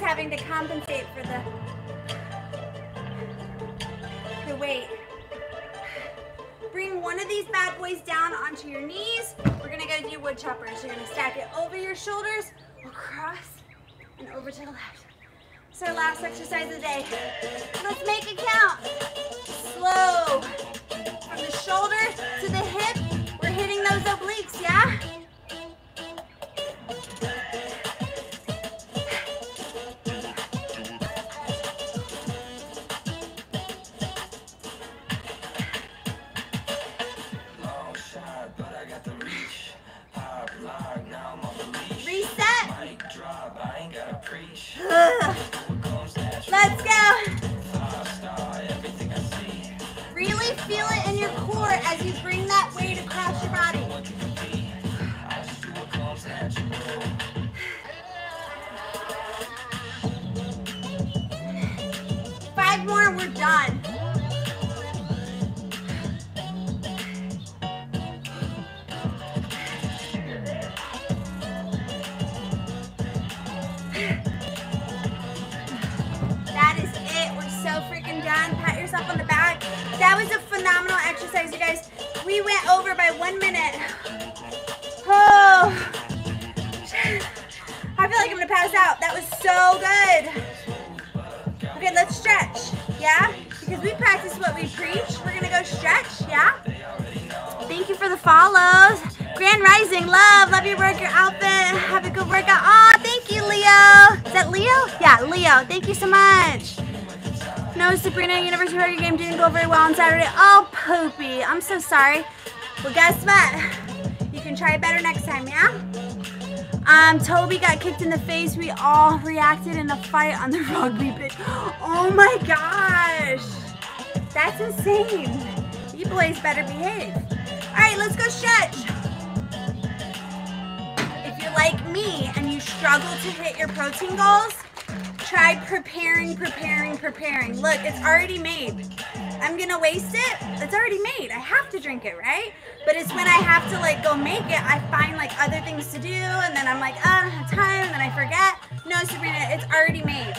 Having to compensate for the the weight. Bring one of these bad boys down onto your knees. We're gonna go do wood choppers. You're gonna stack it over your shoulders, across, and over to the left. It's our last exercise of the day. Let's make it count. Slow. From the shoulder to the hip, we're hitting those obliques, yeah? Let's go. Really feel it in your core as you bring that weight across your body. Five more, we're done. one minute. Oh, I feel like I'm gonna pass out. That was so good. Okay, let's stretch, yeah? Because we practice what we preach. We're gonna go stretch, yeah? Thank you for the follows. Grand Rising, love, love your work, your outfit. Have a good workout. Aw, thank you, Leo. Is that Leo? Yeah, Leo, thank you so much. No, Sabrina, University Hurricane game didn't go very well on Saturday. Oh, poopy. I'm so sorry. Well, guess what? You can try better next time, yeah? Um, Toby got kicked in the face. We all reacted in a fight on the rugby pitch. Oh, my gosh. That's insane. You boys better behave. All right, let's go stretch. If you're like me and you struggle to hit your protein goals, try preparing, preparing, preparing. Look, it's already made. I'm gonna waste it. It's already made. I have to drink it, right? But it's when I have to like go make it, I find like other things to do, and then I'm like, ah, I don't have time, and then I forget. No, Sabrina, it's already made.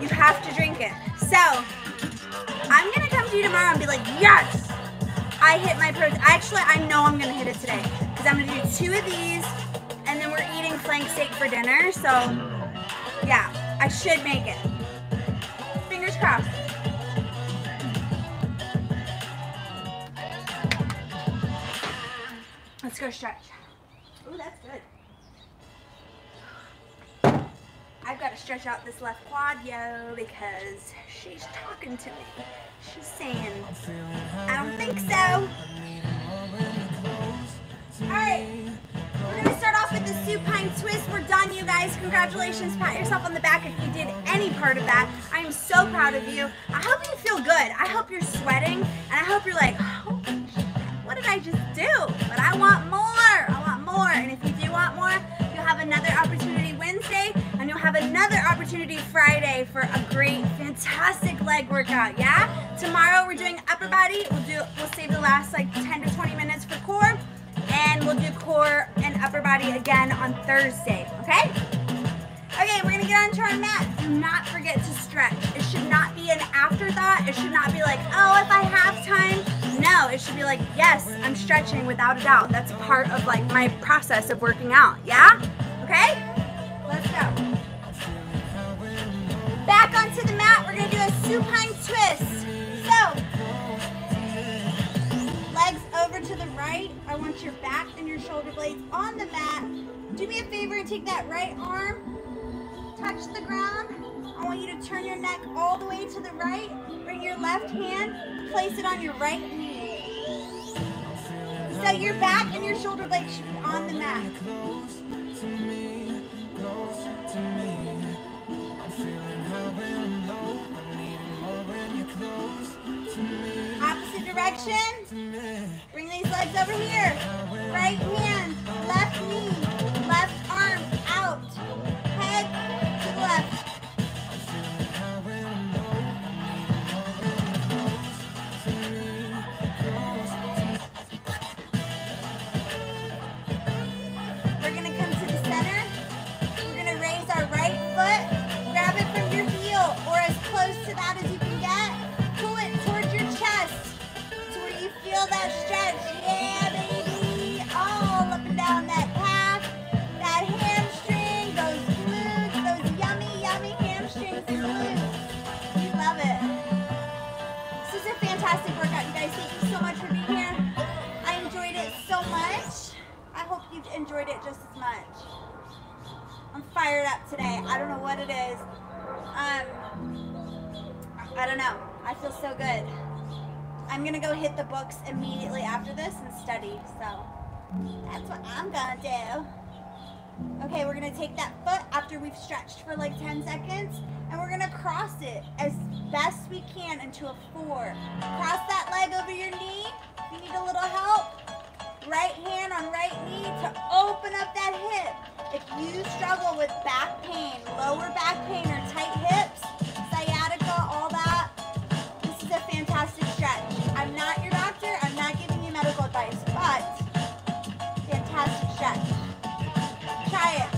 You have to drink it. So I'm gonna come to you tomorrow and be like, yes, I hit my protein. Actually, I know I'm gonna hit it today because I'm gonna do two of these, and then we're eating flank steak for dinner. So yeah. I should make it. Fingers crossed. Let's go stretch. Ooh, that's good. I've got to stretch out this left quad, yo, because she's talking to me. She's saying, I don't think so. All right. We're gonna start off with the supine twist. We're done, you guys. Congratulations. Pat yourself on the back if you did any part of that. I am so proud of you. I hope you feel good. I hope you're sweating, and I hope you're like, oh, what did I just do? But I want more. I want more. And if you do want more, you'll have another opportunity Wednesday, and you'll have another opportunity Friday for a great, fantastic leg workout, yeah? Tomorrow we're doing upper body. We'll do. We'll save the last like ten to twenty minutes for core. And we'll do core and upper body again on Thursday, okay? Okay, we're gonna get onto our mat. Do not forget to stretch. It should not be an afterthought. It should not be like, oh, if I have time. No, it should be like, yes, I'm stretching without a doubt. That's part of like my process of working out, yeah? Okay, let's go. Back onto the mat, we're gonna do a supine twist. So, legs over to the right. I want your back and your shoulder blades on the mat. Do me a favor and take that right arm, touch the ground. I want you to turn your neck all the way to the right. Bring your left hand, place it on your right knee. So your back and your shoulder blades should be on the mat. Opposite direction. Bring these legs over here. Right hand, left knee, left arm out. Head to the left. We're going to come to the center. We're going to raise our right foot. Grab it from your heel or as close to that as you can get. Pull it towards your chest to where you feel that stretch. Enjoyed it just as much. I'm fired up today. I don't know what it is. Um, I don't know. I feel so good. I'm gonna go hit the books immediately after this and study. So that's what I'm gonna do. Okay, we're gonna take that foot after we've stretched for like ten seconds, and we're gonna cross it as best we can into a four. Cross that leg over your knee. If you need a little help. Right hand on right knee to open up that hip. If you struggle with back pain, lower back pain or tight hips, sciatica, all that, this is a fantastic stretch. I'm not your doctor. I'm not giving you medical advice, but fantastic stretch. Try it.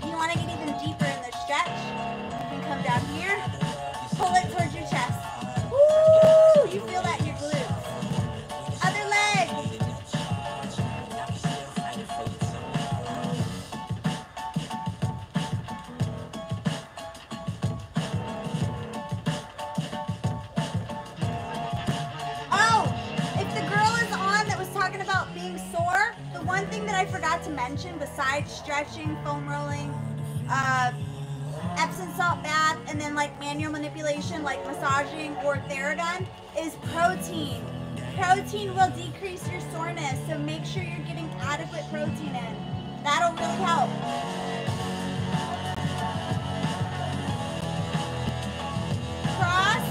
If you want to get even deeper in the stretch, you can come down here. Pull it towards your chest. thing that I forgot to mention besides stretching, foam rolling, uh, Epsom salt bath, and then like manual manipulation like massaging or Theragun is protein. Protein will decrease your soreness, so make sure you're getting adequate protein in. That'll really help. Cross.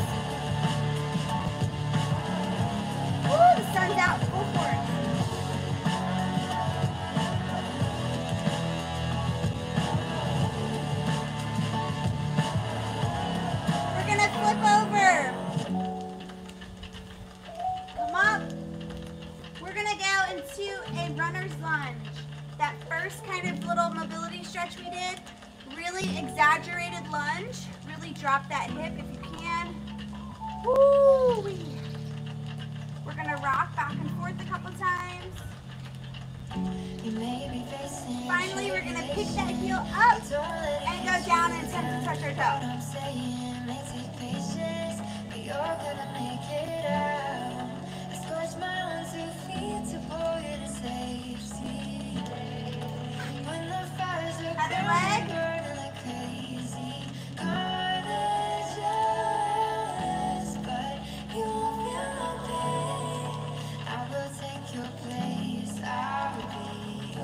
Woo, the sun's out. Go for it. We're gonna flip over. Come up. We're gonna go into a runner's lunge. That first kind of little mobility stretch we did, really exaggerated lunge, really drop that hip if you can. Woo-wee. We're gonna rock back and forth a couple times. Finally, we're gonna pick that heel up and go down and attempt to touch our toe. Other leg.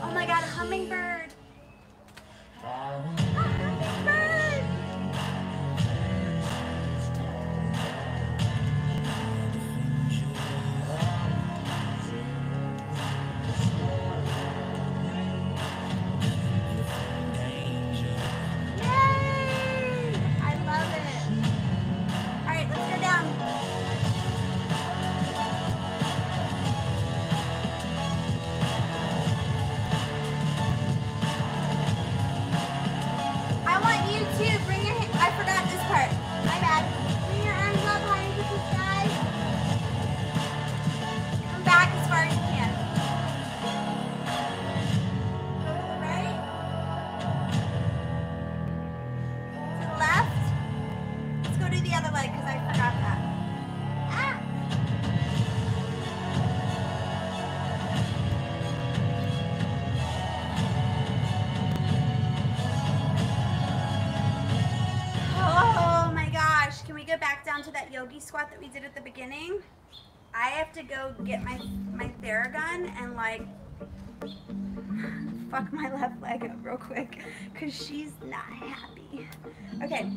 Oh my God, a hummingbird. A hummingbird. Squat that we did at the beginning. I have to go get my my Theragun and like fuck my left leg up real quick because she's not happy. Okay,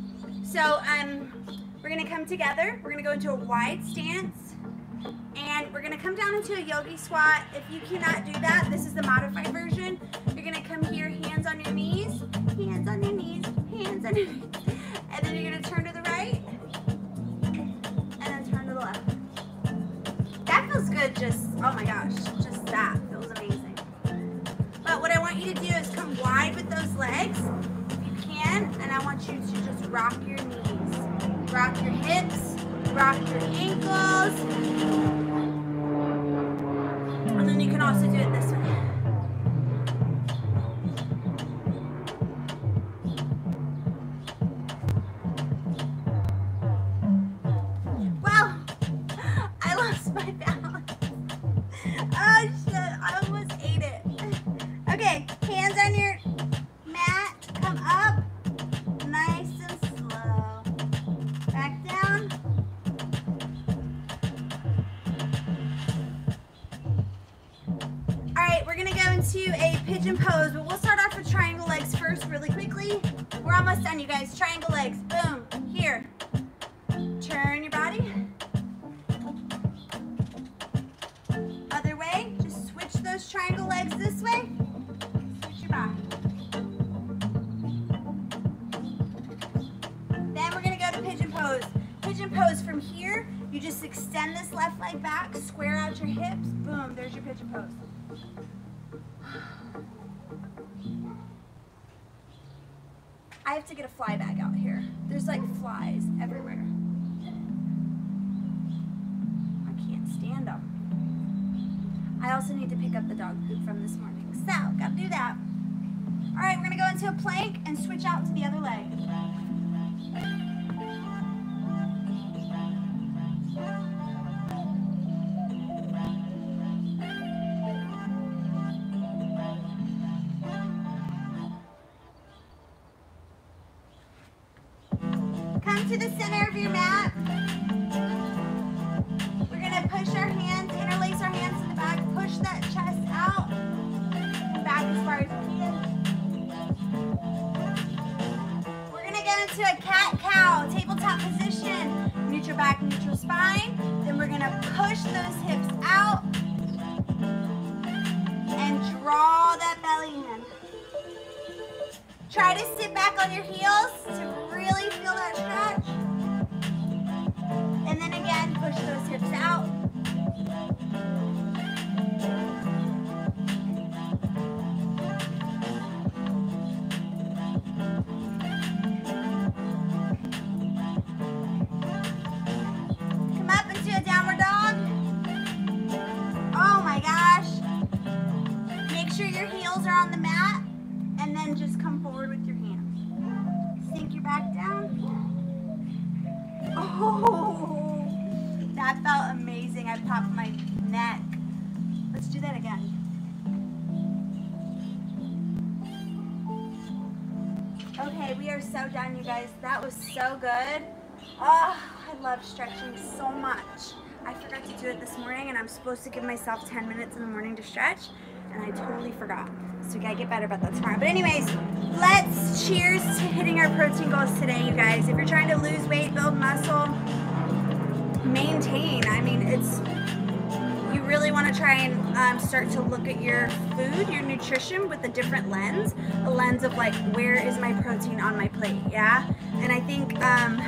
so um we're gonna come together. We're gonna go into a wide stance and we're gonna come down into a yogi squat. If you cannot do that, this is the modified version. You're gonna come here, hands on your knees, hands on your knees, hands on your knees, and then you're gonna turn to the right. That feels good, just, oh my gosh, just that feels amazing. But what I want you to do is come wide with those legs, if you can, and I want you to just rock your knees, rock your hips, rock your ankles, and then you can also do it this way. I have to get a fly bag out here. There's like flies everywhere. I can't stand them. I also need to pick up the dog poop from this morning. So, gotta do that. All right, we're gonna go into a plank and switch out to the other leg. to the center of your mat. We're gonna push our hands, interlace our hands in the back, push that chest out, back as far as we can. We're gonna get into a cat-cow, tabletop position. Neutral back, neutral spine. Then we're gonna push those hips out and draw that belly in. Try to sit back on your heels to really feel that stretch. And then again, push those hips out. Come up into a downward dog. Oh my gosh. Make sure your heels are on the mat. And then just come forward with your hands. Sink your back down. Oh, that felt amazing. I popped my neck. Let's do that again. Okay, we are so done, you guys. That was so good. Oh, I love stretching so much. I forgot to do it this morning, and I'm supposed to give myself ten minutes in the morning to stretch, and I totally forgot. So we gotta get better about that tomorrow. But anyways, let's cheers to hitting our protein goals today, you guys. If you're trying to lose weight, build muscle, maintain. I mean, it's, you really wanna try and um, start to look at your food, your nutrition with a different lens. A lens of like, where is my protein on my plate, yeah? And I think, um,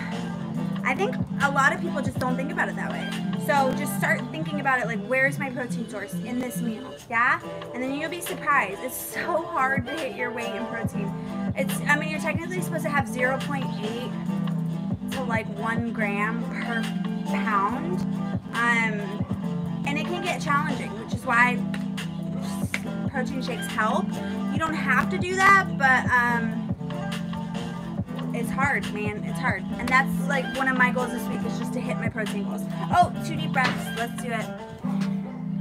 I think a lot of people just don't think about it that way. So just start thinking about it, like, where's my protein source in this meal, yeah? And then you'll be surprised. It's so hard to hit your weight in protein. It's, I mean, you're technically supposed to have zero point eight to like one gram per pound. Um, and it can get challenging, which is why protein shakes help. You don't have to do that, but um, it's hard, man, it's hard. And that's like one of my goals this week is just to hit my protein goals. Oh, two deep breaths. Let's do it.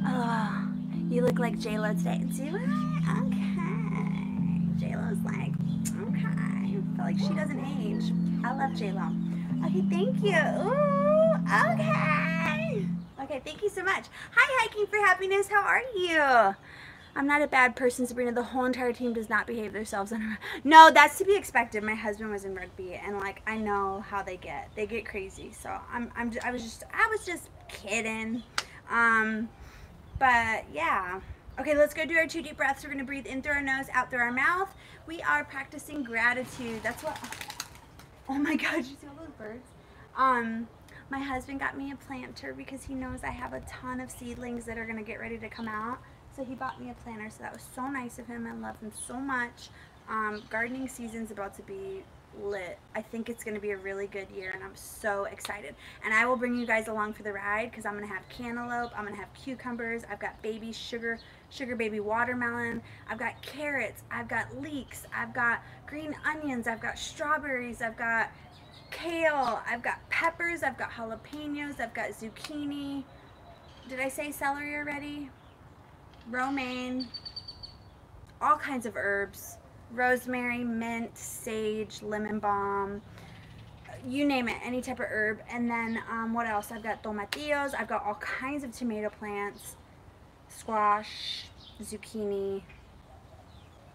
Oh, you look like J Lo today. Do I? Okay. J Lo's like, okay. I feel like she doesn't age. I love J Lo. Okay, thank you. Ooh, okay. Okay, thank you so much. Hi, Hiking for Happiness. How are you? I'm not a bad person, Sabrina. The whole entire team does not behave themselves. Under no, that's to be expected. My husband was in rugby, and like I know how they get. They get crazy. So I'm, I'm, I was just, I was just kidding. Um, but yeah. Okay, let's go do our two deep breaths. We're gonna breathe in through our nose, out through our mouth. We are practicing gratitude. That's what. Oh my God! You see all those birds? Um. My husband got me a planter because he knows I have a ton of seedlings that are gonna get ready to come out. So he bought me a planter, so that was so nice of him. I love him so much. Um, gardening season's about to be lit. I think it's gonna be a really good year, and I'm so excited. And I will bring you guys along for the ride because I'm gonna have cantaloupe, I'm gonna have cucumbers, I've got baby sugar, sugar baby watermelon, I've got carrots, I've got leeks, I've got green onions, I've got strawberries, I've got kale, I've got peppers, I've got jalapenos, I've got zucchini. Did I say celery already? Romaine, all kinds of herbs, rosemary, mint, sage, lemon balm, you name it, any type of herb. And then um, what else? I've got tomatillos, I've got all kinds of tomato plants, squash, zucchini,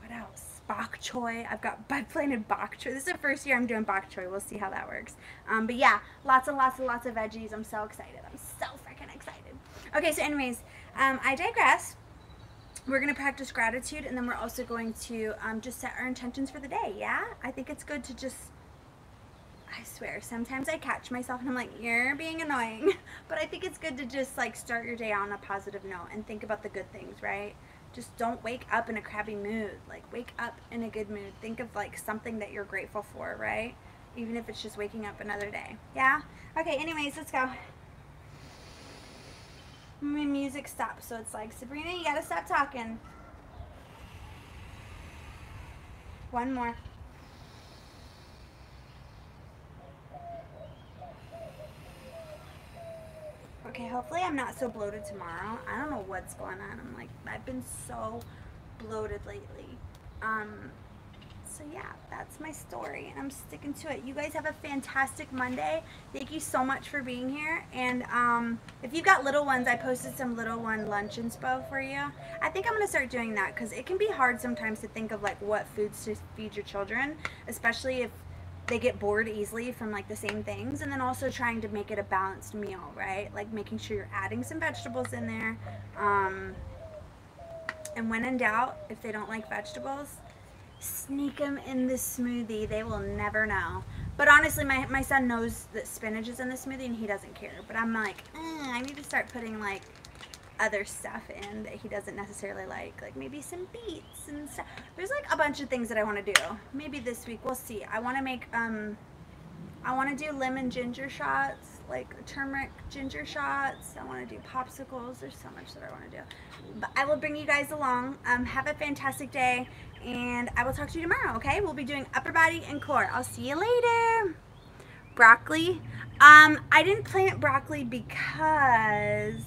what else? Bok choy. I've got I planted bok choy. This is the first year I'm doing bok choy. We'll see how that works. Um, but yeah, lots and lots and lots of veggies. I'm so excited. I'm so freaking excited. Okay, so anyways, Um, I digress. We're going to practice gratitude, and then we're also going to um, just set our intentions for the day, yeah? I think it's good to just, I swear, sometimes I catch myself and I'm like, you're being annoying. But I think it's good to just like start your day on a positive note and think about the good things, right? Just don't wake up in a crappy mood. Like, wake up in a good mood. Think of like something that you're grateful for, right? Even if it's just waking up another day, yeah? Okay, anyways, let's go. My music stops, so it's like, Sabrina, you gotta stop talking. One more. Okay, hopefully I'm not so bloated tomorrow. I don't know what's going on. I'm like, I've been so bloated lately. Um, So yeah, that's my story and I'm sticking to it. You guys have a fantastic Monday. Thank you so much for being here. And um, if you've got little ones, I posted some little one lunch inspo for you. I think I'm going to start doing that because it can be hard sometimes to think of like what foods to feed your children, especially if they get bored easily from like the same things. And then also trying to make it a balanced meal, right? Like making sure you're adding some vegetables in there. Um, and when in doubt, if they don't like vegetables, sneak them in the smoothie. They will never know. But honestly, my, my son knows that spinach is in the smoothie and he doesn't care. But I'm like, mm, I need to start putting like other stuff in that he doesn't necessarily like. Like maybe some beets and stuff. There's like a bunch of things that I want to do. Maybe this week. We'll see. I want to make, um, I want to do lemon ginger shots. Like turmeric ginger shots. I want to do popsicles. There's so much that I want to do. But I will bring you guys along. Um, have a fantastic day. And I will talk to you tomorrow, okay? We'll be doing upper body and core. I'll see you later. Broccoli. Um, I didn't plant broccoli because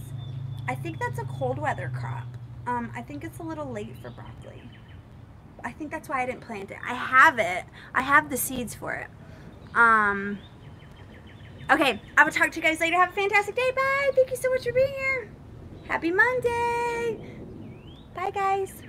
I think that's a cold weather crop. Um, I think it's a little late for broccoli. I think that's why I didn't plant it. I have it. I have the seeds for it. Um, okay, I will talk to you guys later. Have a fantastic day. Bye. Thank you so much for being here. Happy Monday. Bye, guys.